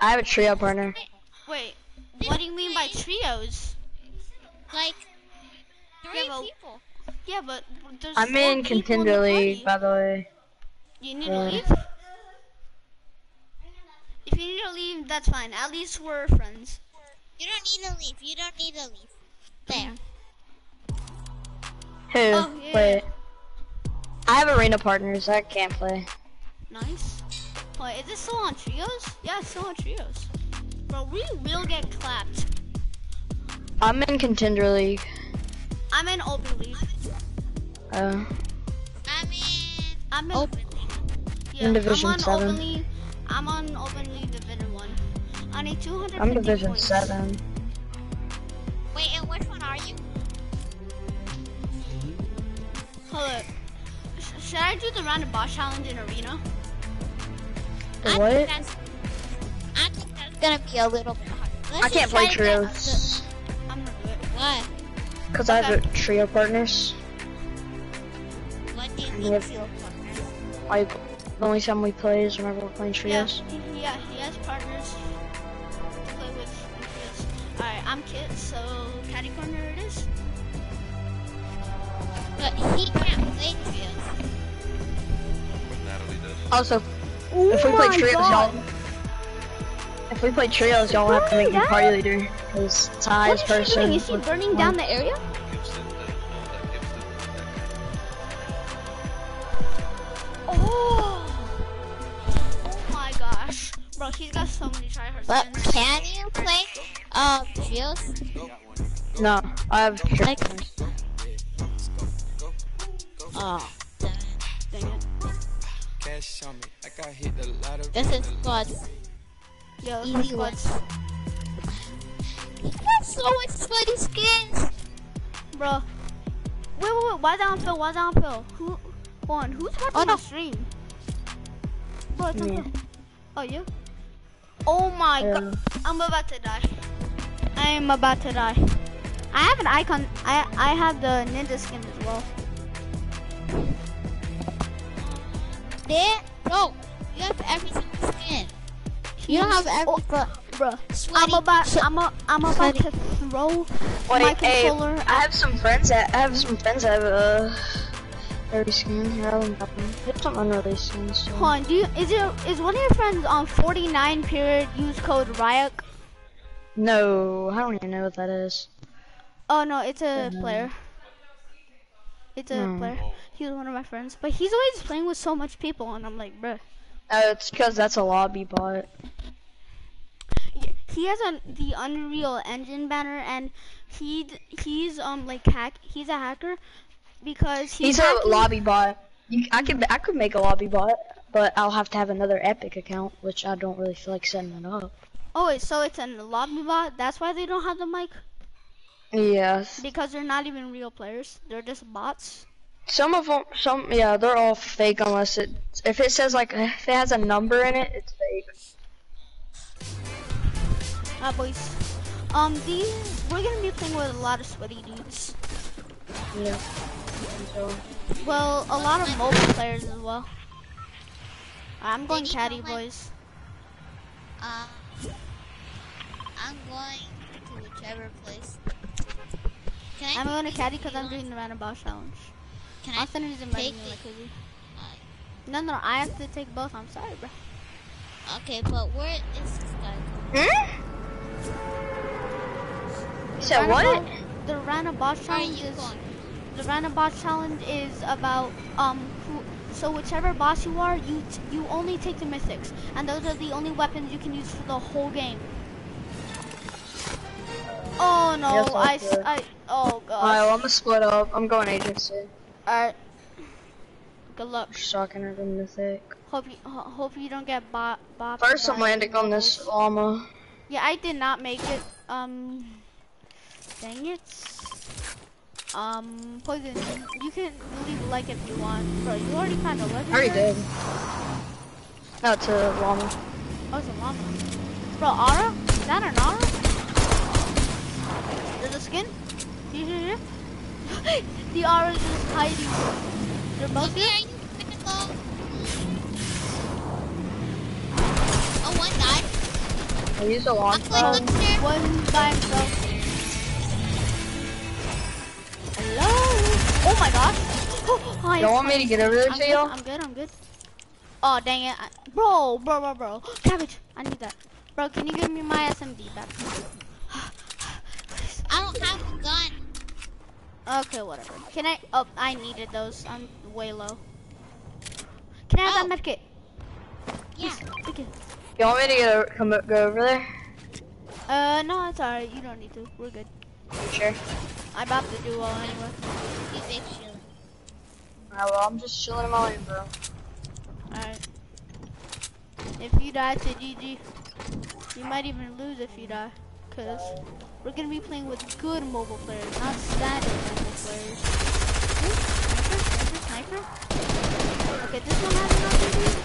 I have a trio partner. Wait, what do you mean by trios? Like three people. Yeah, but there's I'm in Contender League, by the way. You need to leave? If you need to leave, that's fine. At least we're friends. You don't need to leave. You don't need to leave. There. Who? Oh, yeah. Wait. I have arena partners, I can't play. Nice. Wait, is this still on trios? Yeah, it's still on trios. Bro, we will get clapped. I'm in Contender League. I'm in Open League. Oh. I'm in Open League. Yeah, I'm on Open League Division 1. I need 200. I'm Division points. 7. Wait, and which one are you? Hold up. Should I do the round of boss challenge in arena? What? I think that's gonna be a little bit hard. I can't play trios. I'm gonna do it. Why? Because I have trio partners. What do you mean trio partners? Like, the only time we play is whenever we're playing trios. Yeah, he has partners to play with in trios. Alright, I'm Kit, so Caddy Corner it is. But he can't play trios. Also, if we play trios, y'all. If we play trios, y'all have to make me party leader. Cause Ty's person. Is he burning down the area? Oh my gosh, bro, he's got so many tryhards. But can you play trios? No, I have trios. Oh. This is squads. Yo, easy squads. He got so much sweaty skins, bro. Wait. Why downfill? Who's watching the stream? Bro, it's oh, you? Oh my god, I'm about to die. I am about to die. I have an icon. I have the ninja skin as well. There, bro, you have every single skin. You don't have every, bro. I'm about to throw my controller. Hey, I have some friends that have every skin. Here, I'll drop them. There's some unreleased skins. Hold on, is one of your friends on 49 period use code Ryuk? No, I don't even know what that is. Oh no, it's a player. It's a player. He's one of my friends, but he's always playing with so much people, and I'm like, bruh. Oh, it's because that's a lobby bot. He has the Unreal Engine banner, and he's a hacker because he's a lobby bot. I could make a lobby bot, but I'll have to have another Epic account, which I don't really feel like setting that up. Oh wait, so it's a lobby bot? That's why they don't have the mic. Yes. Because they're not even real players; they're just bots. Some of them, yeah, they're all fake unless if it says like if it has a number in it, it's fake. Ah, boys. We're gonna be playing with a lot of sweaty dudes. Yeah. So. Well, a lot of mobile players as well. I'm going Caddy, boys. I'm going to whichever place. I'm going to Caddy because I'm doing the round of boss challenge. Can I finish in my No, I have to take both. I'm sorry, bro. Okay, but where is this guy going? Hmm? You said what? The random boss challenge is about who. So whichever boss you are, you only take the mythics, and those are the only weapons you can use for the whole game. Oh no! Yes, oh god. Alright, well, I'm gonna split up. I'm going agency. Alright. Good luck. Shocking her to mythic. Hope you don't get bopped. First I'm landing on this llama. Yeah, I did not make it. Dang it. Poison, you can leave a like if you want. Bro, you already kind of left. I already did. No, it's a llama. Oh, it's a llama. Bro, Aura? Is that an Aura? There's a skin? Here. The Aura's just hiding. They're both here. Oh, one died. I used a long phone. One by himself. Hello? Oh my gosh. Oh, you don't want me to get over there to you? I'm good. Oh, dang it. Bro. Cabbage, I need that. Bro, can you give me my SMG back? Please. I don't have a gun. Okay, whatever. Can I? Oh, I needed those. I'm way low. Can I have that medkit? Yeah. Please, you want me to go over there? No, it's alright. You don't need to. We're good. You sure? I'm about to do well anyway. You big chill. Alright, well, I'm just chilling in my lane, bro. Alright. If you die, it's a GG. You might even lose if you die. Cause we're gonna be playing with good mobile players, not standard mobile players. Ooh, sniper. Okay, this one has an opportunity.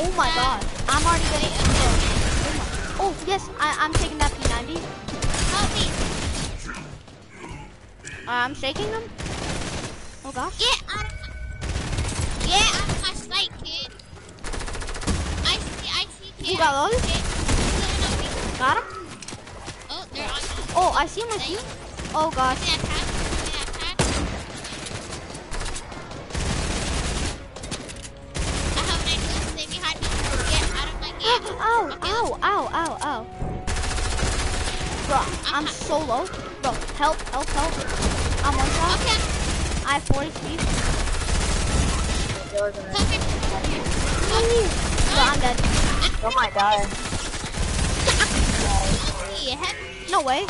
Oh my god, I'm already getting killed. Oh yes, I'm taking that P90. Help me. I'm shaking them. Oh gosh. Get out of my sight, kid. I see kid. You got those? Okay. Got him. Oh, they're on me. Oh, I see him with you. Oh gosh. Ow. Bro, I'm so low. Bro, help. I'm one shot. Okay. I have 40 feet. Bro, I'm dead. Oh my god. No way.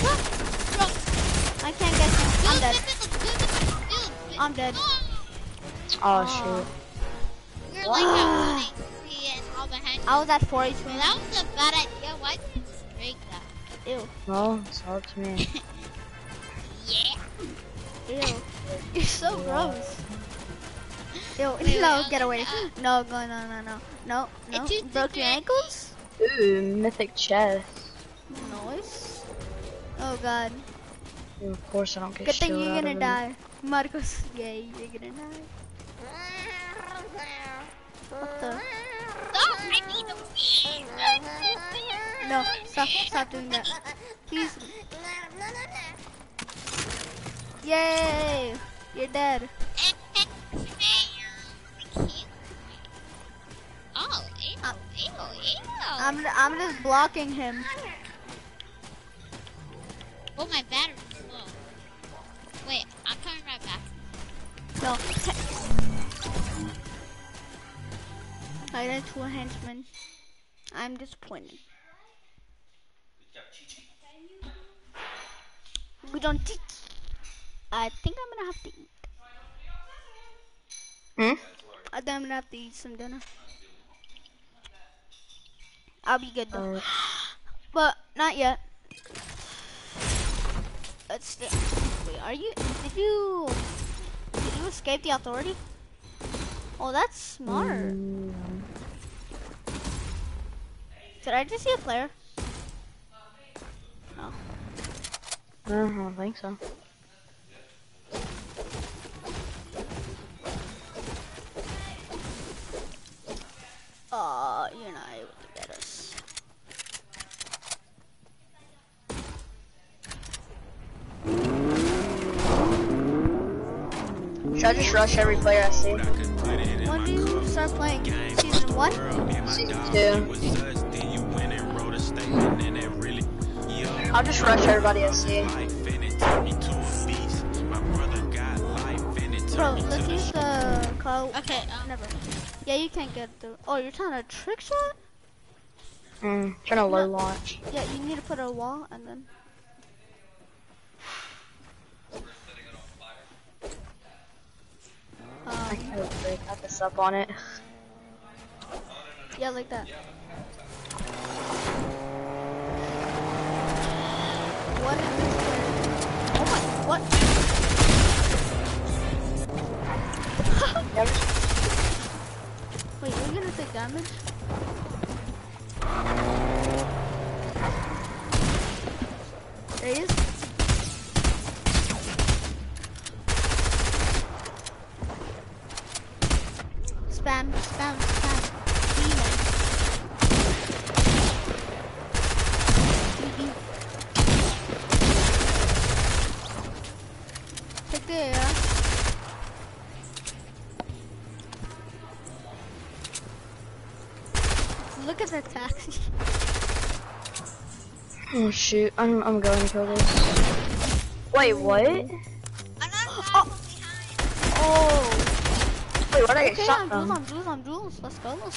Bro, I can't get you. I'm dead. Oh, shoot. You're like that one. I was at 4 HP. That was a bad idea. Why did you just break that? Ew. Well, it's hard to me. Yeah. Ew. You're so gross. Ew. No, get away. No. You broke your ankles? Ooh, mythic chest. Nice. Oh god. Ew, of course I don't get shit. Good thing you're gonna die. Marcos gay, you're gonna die. What the? Oh, I need to pee. No, stop doing that. Please. Yay! You're dead. Oh, I'm just blocking him. Oh, my battery's low. Wait, I'm coming right back. No. I got two henchmen. I'm disappointed. We don't teach. I think I'm gonna have to eat. I think I'm gonna have to eat some dinner. I'll be good though. But not yet. Let's stay. Wait, did you escape the authority? Oh, that's smart. Did I just see a flare? No. I don't think so. Oh, you're not able to get us. Should I just rush every player I see? When do you start playing? Season 1? Season 2. I'll just rush everybody I see. Bro, let's use the cloud. Okay, never. Yeah, you can't get through. Oh, you're trying to trick shot? Trying to low launch. Yeah, you need to put a wall and then... I can break this up on it. Yeah, like that. Oh shoot, I'm going to kill this. Wait, what? I'm not behind. Oh. Wait, what? I get shot from? I'm Jules. Let's go. Oh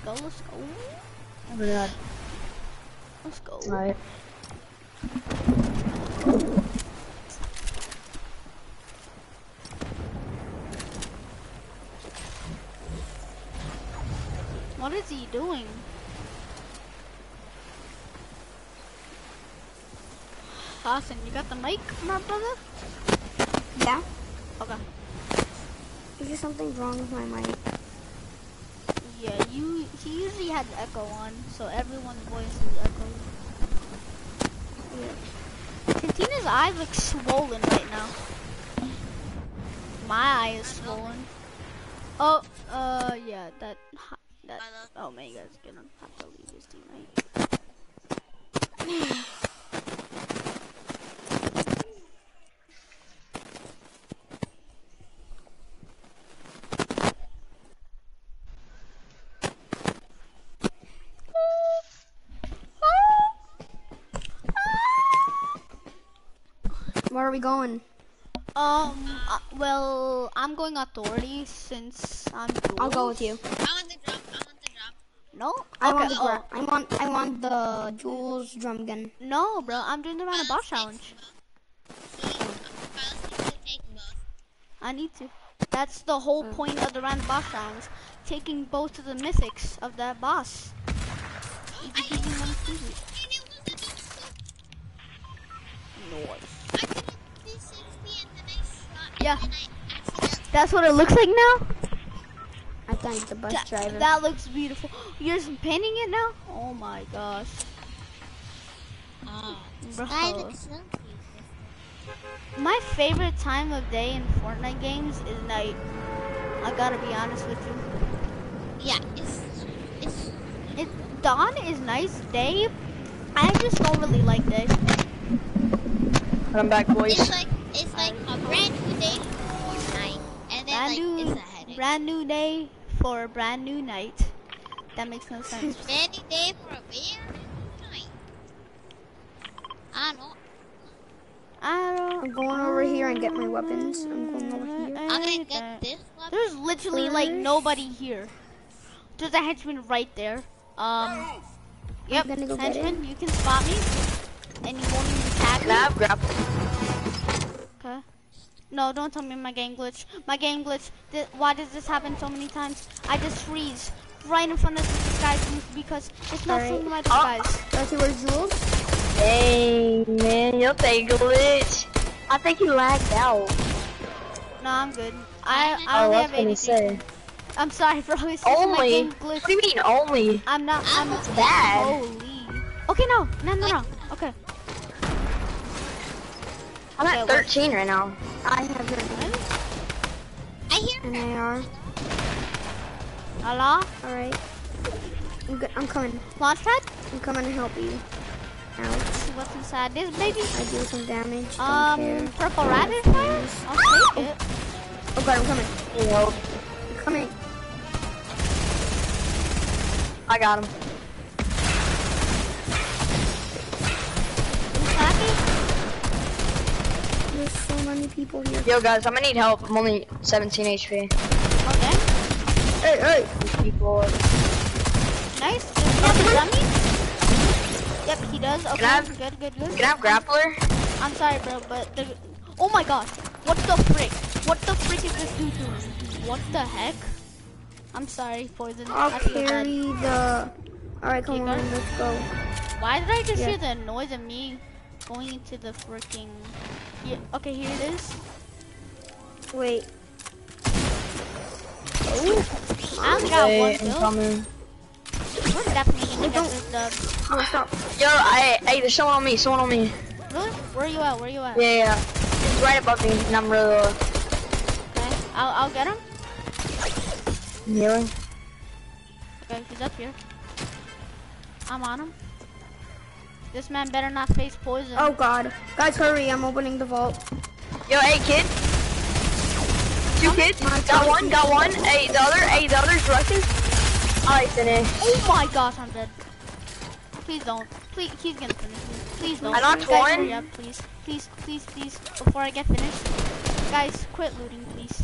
my god. Let's go. Right. What is he doing? Awesome, you got the mic, my brother? Yeah. Okay. Is something wrong with my mic? Yeah, he usually had the echo on, so everyone's voice is echoed. Yeah. Tantina's eyes look swollen right now. My eye is swollen. Oh, yeah, that, oh man, you guys gonna have to leave this team, right? Where are we going? Well, I'm going authority since I'm dual. I'll go with you. I want the drop. No? I want the drop. Oh. I want the Jules drum gun. No, bro, I'm doing the round of boss challenge. I need to. That's the whole point of the round of boss challenge. Taking both of the mythics of that boss. Noise. Yeah, that's what it looks like now. I thank the bus driver. That looks beautiful. You're painting it now? Oh my gosh. Bro. My favorite time of day in Fortnite games is night. I gotta be honest with you. Yeah, it's dawn is nice. Day, I just don't really like day. I'm back, boys. It's like a brand new day for night, and then like it's a headache. Brand new day for a brand new night. That makes no sense. Brand new day for a brand new night. I don't know. I'm going over here and get my weapons. I'm going over here. I'm gonna get this weapon. There's literally like nobody here. There's a henchman right there. Yep, henchman, you can spot me, and you won't even tag me. I've grabbed it. Okay. No, don't tell me my game glitch. My game glitch. Why does this happen so many times? I just freeze right in front of the disguise because it's not from my disguise. Let's see where Jules. Dang, man, you'll take a glitch. I think you lagged out. No, I'm good. I only have 80. I'm sorry, bro. It's only. My game glitch. What do you mean only? I'm not bad. Holy. Okay, no. Okay. I'm at 13 right now. I have one. I hear. And they are. Hello? Alright. I'm good. I'm coming. Launch pad? I'm coming to help you. Let's see what's inside this baby. I do some damage. Don't care. Purple rabbit fire? I'll take it. Oh god, I'm coming. Nope. I'm coming. I got him. There's so many people here. Yo guys, I'm gonna need help. I'm only 17 HP. Okay. Hey. These people. Nice. Does he have a dummy? Yep, he does. Okay. Good. Can I have grappler? I'm sorry, bro, but oh my gosh. What the frick? What the frick is this dude doing? What the heck? I'm sorry, Poison. I'll carry the. All right, come on, let's go. Why did I just hear the noise of me going into the freaking... Yeah, okay, here it is. Wait. Oh, I only got one kill. What's happening? No, stop. Yo, hey, there's someone on me, Really? Where are you at, Yeah, He's right above me, and I'm really low. Okay, I'll get him. Yeah. Okay, he's up here. I'm on him. This man better not face poison. Oh god. Guys, hurry, I'm opening the vault. Yo, hey kid. Two kids. Got one. Hey, the other. Hey, the other's rushes. I finished. Oh my gosh, I'm dead. Please don't. Please, he's gonna finish me. Please don't. I knocked one. Yeah, please. Please. Before I get finished. Guys, quit looting, please.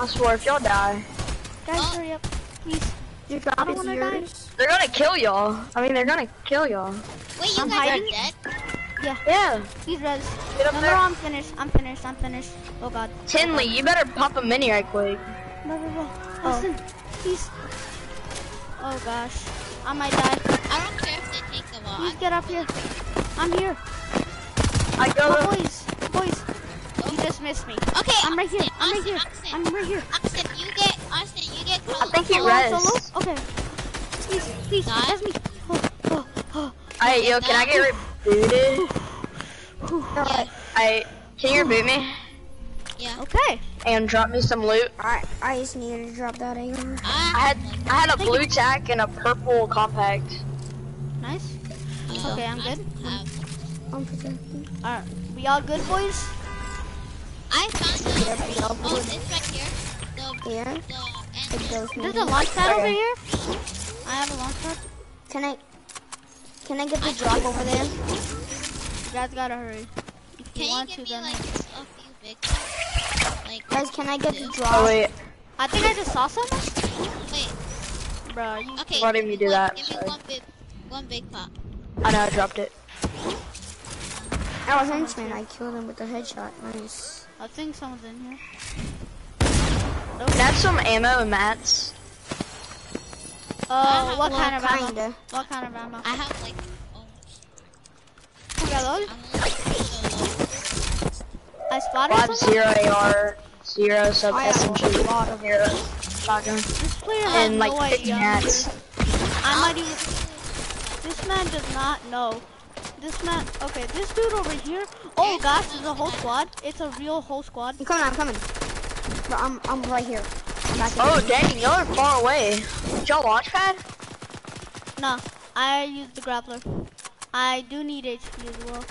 I swear, if y'all die. Guys, hurry up. Please. Your job is yours. They're gonna kill y'all. Wait, you guys are dead? Yeah. Yeah. He's res. Get up there. I'm finished. I'm finished. Oh god. Tinley, you better pop a mini right quick. No. Listen, please. Oh gosh. I might die. I don't care if they take the wall. Please get up here. I'm here. I go. Oh, boys. You just missed me. Okay, I'm right here. I'm right here. You get close. I think he res. Okay. Please, res me. Oh. Alright, yo, can I get rebooted? Alright, can you reboot me? Yeah. Okay. And drop me some loot. Alright, I just needed to drop that angle. I had a blue tack and a purple compact. Nice. Okay, I'm good. I'm protected. Alright, we all good, boys? I found this right here. There's a launch pad over here. I have a launch pad. Can I get the drop over there? You guys gotta hurry. If you want to, then. Guys, can I get the drop? Oh, wait. I think I just saw someone. Wait. Bro, why didn't you do that? Give me one big pop. I know, I dropped it. That was henchman. I killed him with a headshot. Nice. I think someone's in here. Nope. That's some ammo and mats. Oh, what kind of ammo? What kind of ammo? I have like... I spotted someone? 0 AR, 0 sub SMG, 0 shotgun, and like 50 mats. I might even... This man does not know. This man... Okay, this dude over here... Oh gosh, there's a whole squad. It's a real whole squad. I'm coming, Bro, I'm right here. Oh dang, y'all are far away. Did y'all launch pad? No, I used the grappler. I do need HP as well.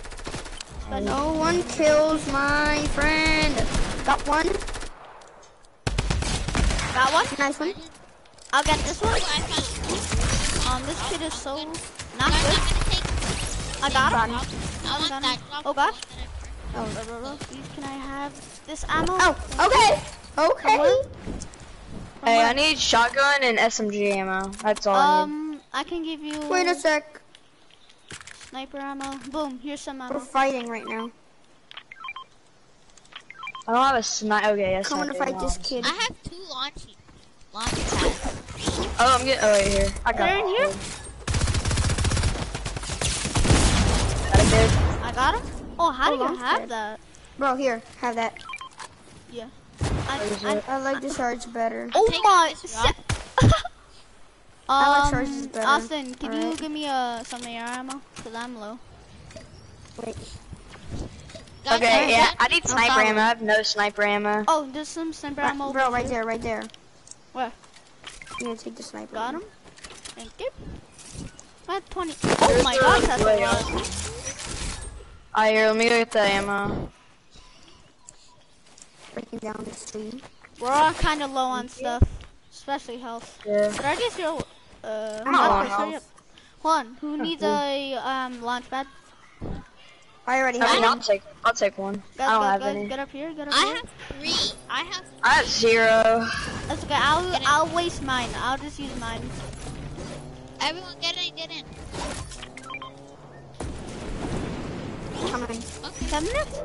But no one kills my friend. Got one. Got one? Nice one. I'll get this one. This kid is so not good. I got him. Oh gosh. Oh, please, can I have this ammo? Oh, okay. Hey, I need shotgun and SMG ammo. That's all I need. I can give you... Wait a sec. Sniper ammo. Boom, here's some ammo. We're fighting right now. I don't have a sniper. Okay, yes. I'm gonna fight this kid. I have 2 launch pads. Oh, I'm getting... Oh, right here. I got it. They're in here? I got him. Oh, how do you have that? Bro, here, have that. Yeah. I like the charge better. Oh my! I like charges better. Austin, can you give me some AR ammo? Cause I'm low. Wait. Okay, yeah, I need sniper ammo. I have no sniper ammo. Oh, there's some sniper ammo. Bro, right there, Where? You gonna take the sniper? Got him. Thank you. I have 20. Oh my gosh, that's a lot. Alright, here, let me get the ammo. Breaking down the stream. We're all kind of low on stuff, especially health. Yeah. Did I just hear? I'm not on health. Hold on. Who needs a launch pad? I already have. I'll take one. Guys, I don't have any. Get up here. I have 3. I have 0. That's okay. I'll waste mine. I'll just use mine. Everyone get it. Coming. Okay. 7 minutes?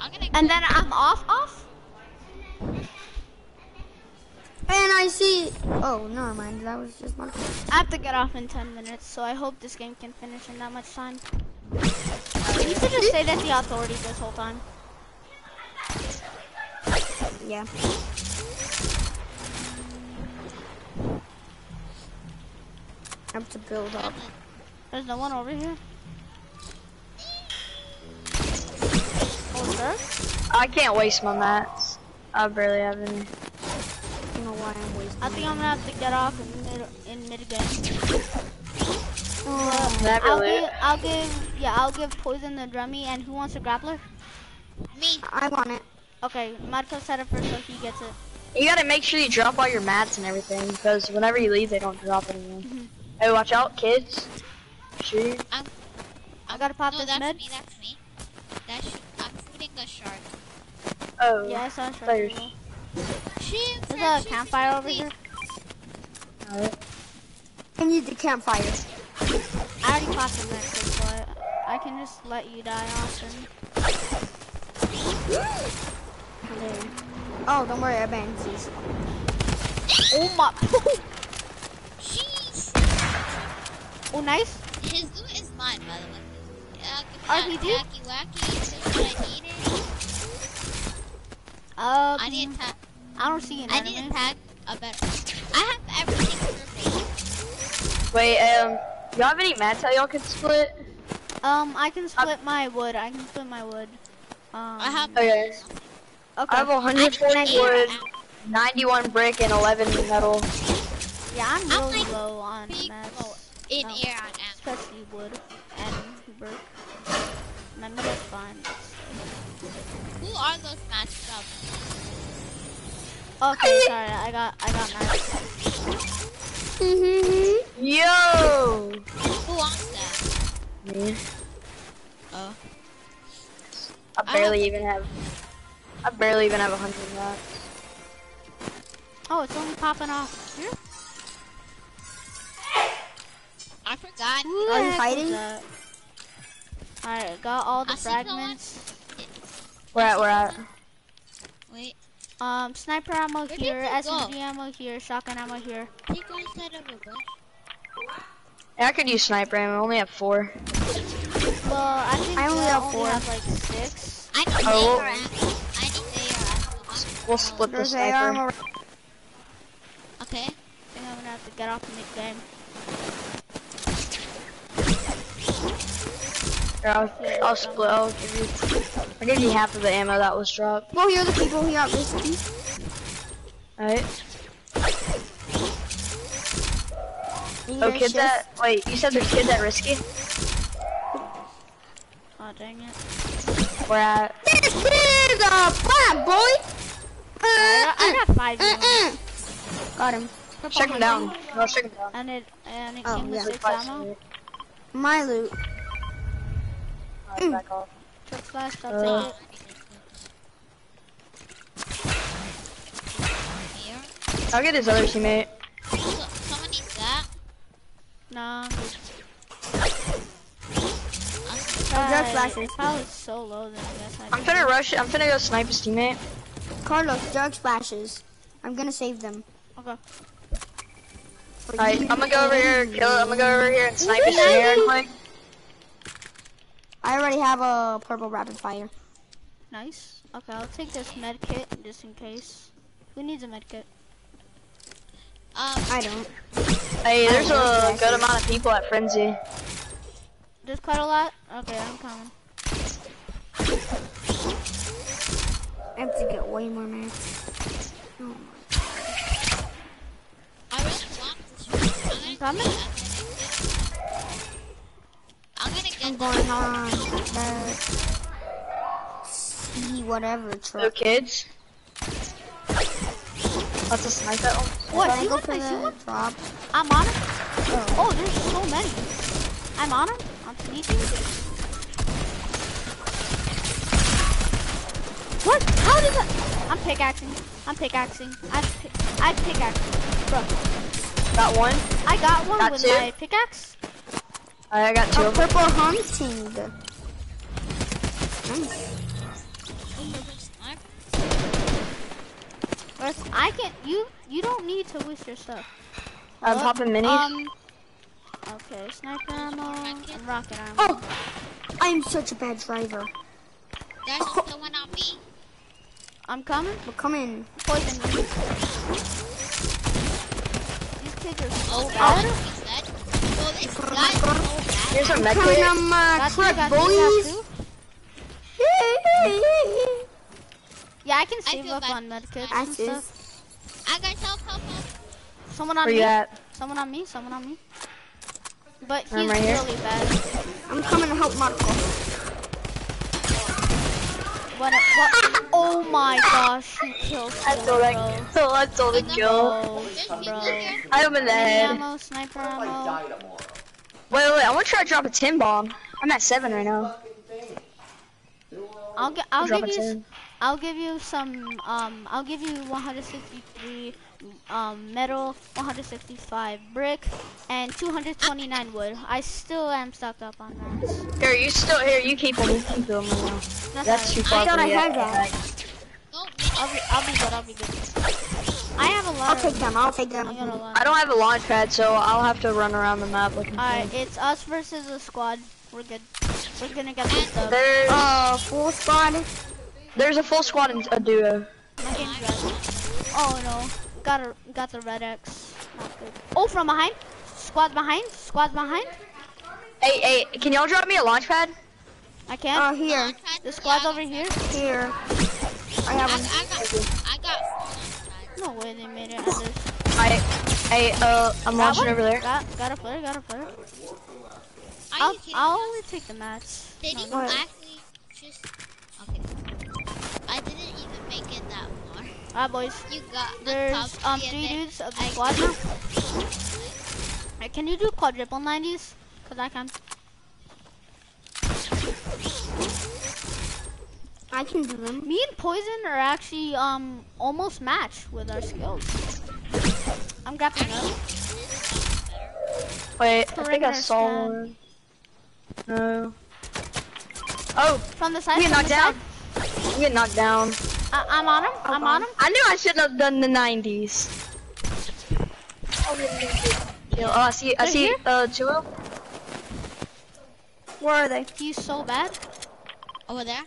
I'm gonna go. And then I'm off. And I see. Oh, never mind. That was just my. I have to get off in 10 minutes, so I hope this game can finish in that much time. You could just say that the authority this whole time. Yeah. I have to build up. There's no one over here. Oh, I can't waste my mats. I barely have any. I don't know why I'm wasting. I think I'm gonna have to get off in mid game. I'll give Poison the Drummy, and who wants a grappler? Me. I want it. Okay, Madco set it first, so he gets it. You gotta make sure you drop all your mats and everything, because whenever you leave, they don't drop anything. Mm-hmm. Hey, watch out, kids. Shoot. I gotta pop this med. That's me. I'm shooting the shark. Oh. Yeah, I saw a shark. There's a campfire over here. Alright. I need the campfire. I already popped the med, but I can just let you die, Austin. Oh, don't worry, I banned these. Oh my. Jeez. Oh, nice. His loot is mine, by the way. RPG? I need a pack. I don't see an enemy. I need a pack. I bet. I have everything for me. Wait, y'all have any mats that y'all can split? I can split my wood. I have. Okay. I have 120 wood, 91 brick, and 11 metal. Yeah, I'm really like low on mats. Oh, air on ammo. Especially wood and brick. Remember that's fine. Who are those matched up? Okay, sorry, I got matched up. Yo! Who wants that? Me. Oh. I barely even have 100 mats. Oh, it's only popping off here? I forgot. Are you fighting? Alright, got all the fragments. Where at? Wait. Sniper ammo here, SMG ammo here, shotgun ammo here. Can you go inside of a bush? I could use sniper ammo, I only have 4. Well, I think I only have 4. I have like 6. I need AR ammo. We'll split the sniper. Okay. I think I'm gonna have to get off mid-game. I'll give you half of the ammo that was dropped. Well, here are the people who got risky. Alright. Oh, kids that, wait, you said there's kids that risky? Oh, dang it. Where at? This is a flat boy! I got 5 units. Got him. Check him down. No, check him down. And it came with 6 ammo. My loot. Back off. Trick flash, I'll take it. I'll get his other teammate. Someone needs that? No. I'm trying to rush it. I'm trying to go snipe his teammate. Carlos, drug splashes. I'm gonna save them. Okay. Alright, I'm gonna go over here, kill it. I'm gonna go over here and snipe his teammate quick. I already have a purple rapid fire. Nice. Okay, I'll take this med kit just in case. Who needs a med kit? I don't. Hey, there's a good amount of people at Frenzy. There's quite a lot? Okay, I'm coming. I have to get way more mats. Oh my god. I really want this. You coming? I'm going on see whatever truck. No kids. That's a sniper. What? You want the drop? I'm on him. Oh, there's so many. I'm on him. I'm sneaking. What? How did that? I'm pickaxing. I pickaxed. Bro. Got one. I got one with my pickaxe. I got 2. Purple hunting. Nice. Listen, I can't. You don't need to waste your stuff. I'm popping minis. Okay, sniper ammo and rocket ammo. Oh, I am such a bad driver. There's someone on me. I'm coming. We're coming. Poison. These kids are so bad. Here's our med kit. I'm coming on my truck, boys. Yeah, I can save up on medkits and stuff. I got help. Someone on me. Someone on me. But he's really bad. I'm coming to help Marco. What? Oh my gosh, he killed someone, bro. That's all the kill. I'm in the head. Ammo, sniper ammo. Wait, I want to try to drop a 10 bomb. I'm at 7 right now. I'll give you some, I'll give you 163 metal, 165 brick, and 229 wood. I still am stocked up on that. Here, you keep them. That's too far. I thought I had that. I'll be good. I have a lot. I'll take them. I don't have a launch pad, so I'll have to run around the map looking for them. Alright, it's us versus a squad. We're good. We're gonna get this stuff. There's full squad. There's a full squad and a duo. My game's red. Oh no. Got the red X. Not good. Oh, from behind. Squad behind. Hey, can y'all drop me a launch pad? I can. Oh, here. The squad's over here. Here. I have one. I got. No way they made it. I'm launching over there. Got a player. I'll only take the match. Okay. I didn't even make it that far. Alright, boys. There's 3 dudes of the squad now. Right, can you do quadruple 90s? Cause I can. I can do them. Me and Poison are actually almost matched with our skills. I'm grappling up. Wait, I think I saw one. No. Oh, from the side. You get knocked down. I'm on him. I'm on him. I knew I shouldn't have done the 90s. Oh, I see. Here? Joel. Where are they? He's so bad. Over there. I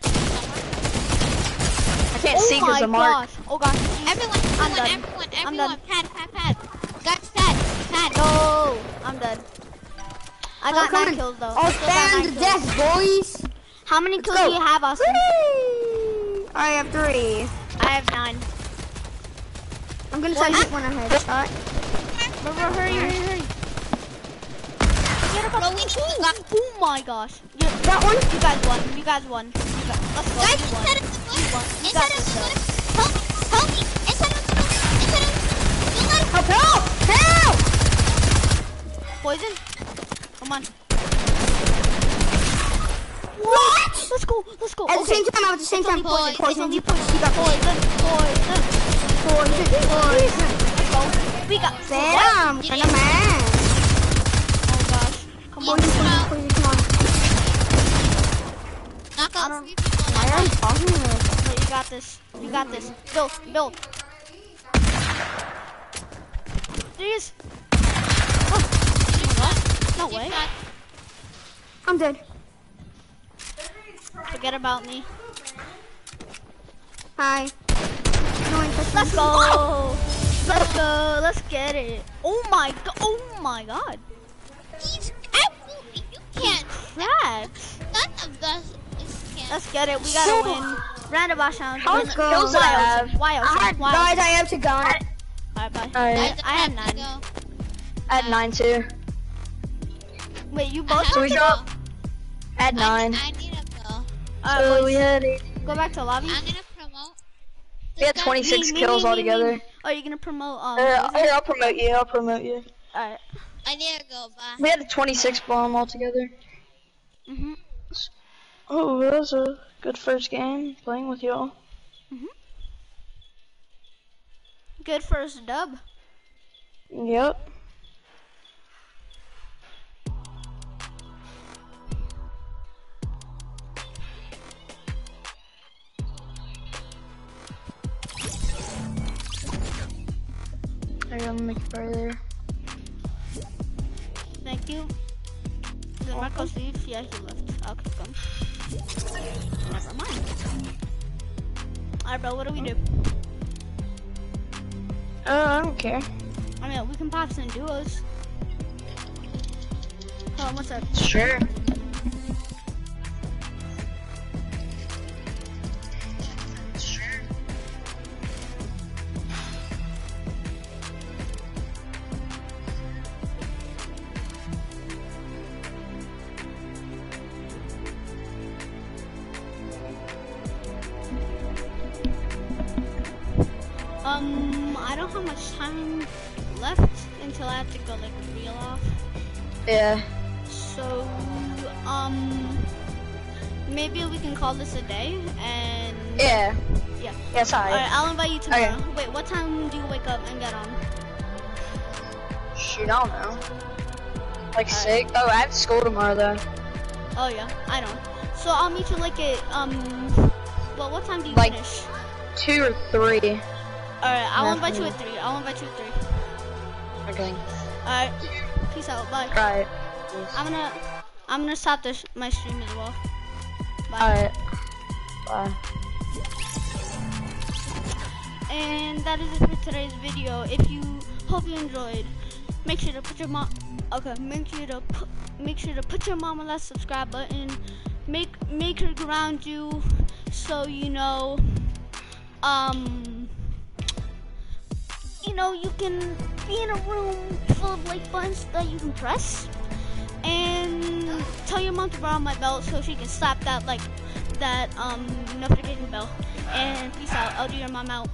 can't see because I'm marked. Oh gosh. Everyone. Pad. Guys, pad. No, I'm done. I got 9 kills though. I'll stand to death, boys. How many kills do you have, Austin? I have 3. I have 9. I'm gonna try to hit one on headshot. Hurry. Oh my gosh. That one? You guys won. Let's go. Guys, you won. You got this though. Help me. Help! Poison? Come on. What? Let's go. At the same time, Poison. You got Poison. We got Sam. Oh gosh. Come on. Knock out 3 people. Why are you talking to us? No, you got this. Build. Please. No way. I'm dead. Forget about me. Hi. Let's go. Oh. Let's go. Let's get it. Oh my god. He's absolutely. You can't. None of us can. Let's get it. We gotta win. Random boss challenge. Let's go. Wild. Guys, I have to go. Bye. I have 9. I had 9 too. Wait, you both? So we drop. At 9. I need a kill. So we had 8. Go back to lobby. I'm gonna promote. We had 26 kills altogether. Oh, you're gonna promote? Here, I'll promote you. Alright. I need to go. Bye. We had a 26 bomb altogether. Mhm. Oh, that was a good first game playing with y'all. Mhm. Good first dub. Yep. Here, let me make it further. Thank you. Did Marco leave? Yeah, he left. Okay, come. Never mind. Alright, bro, what do we do? I don't care. I mean, we can pop some duos. Hold on, what's up? Sure. I don't have much time left until I have to go like reel off. Yeah. So, maybe we can call this a day and. Yeah. Yeah. Yeah, sorry. Alright, I'll invite you tomorrow. Okay. Wait, what time do you wake up and get on? Shoot, I don't know. Like 6? Oh, I have school tomorrow though. Oh yeah, I don't. So I'll meet you like at well, what time do you like finish? 2 or 3. Alright, I'll invite you at 3. I'll invite you at 3. Okay. Alright. Peace out. Bye. Alright. I'm gonna stop this my stream as well. Bye. Alright. Bye. And that is it for today's video. If you hope you enjoyed, make sure to put your mom. Okay. Make sure to put your mom on that subscribe button. Make her ground you, so you know. You know, you can be in a room full of like buttons that you can press, and tell your mom to borrow my belt so she can slap that notification bell. And peace out. I'll do your mom out.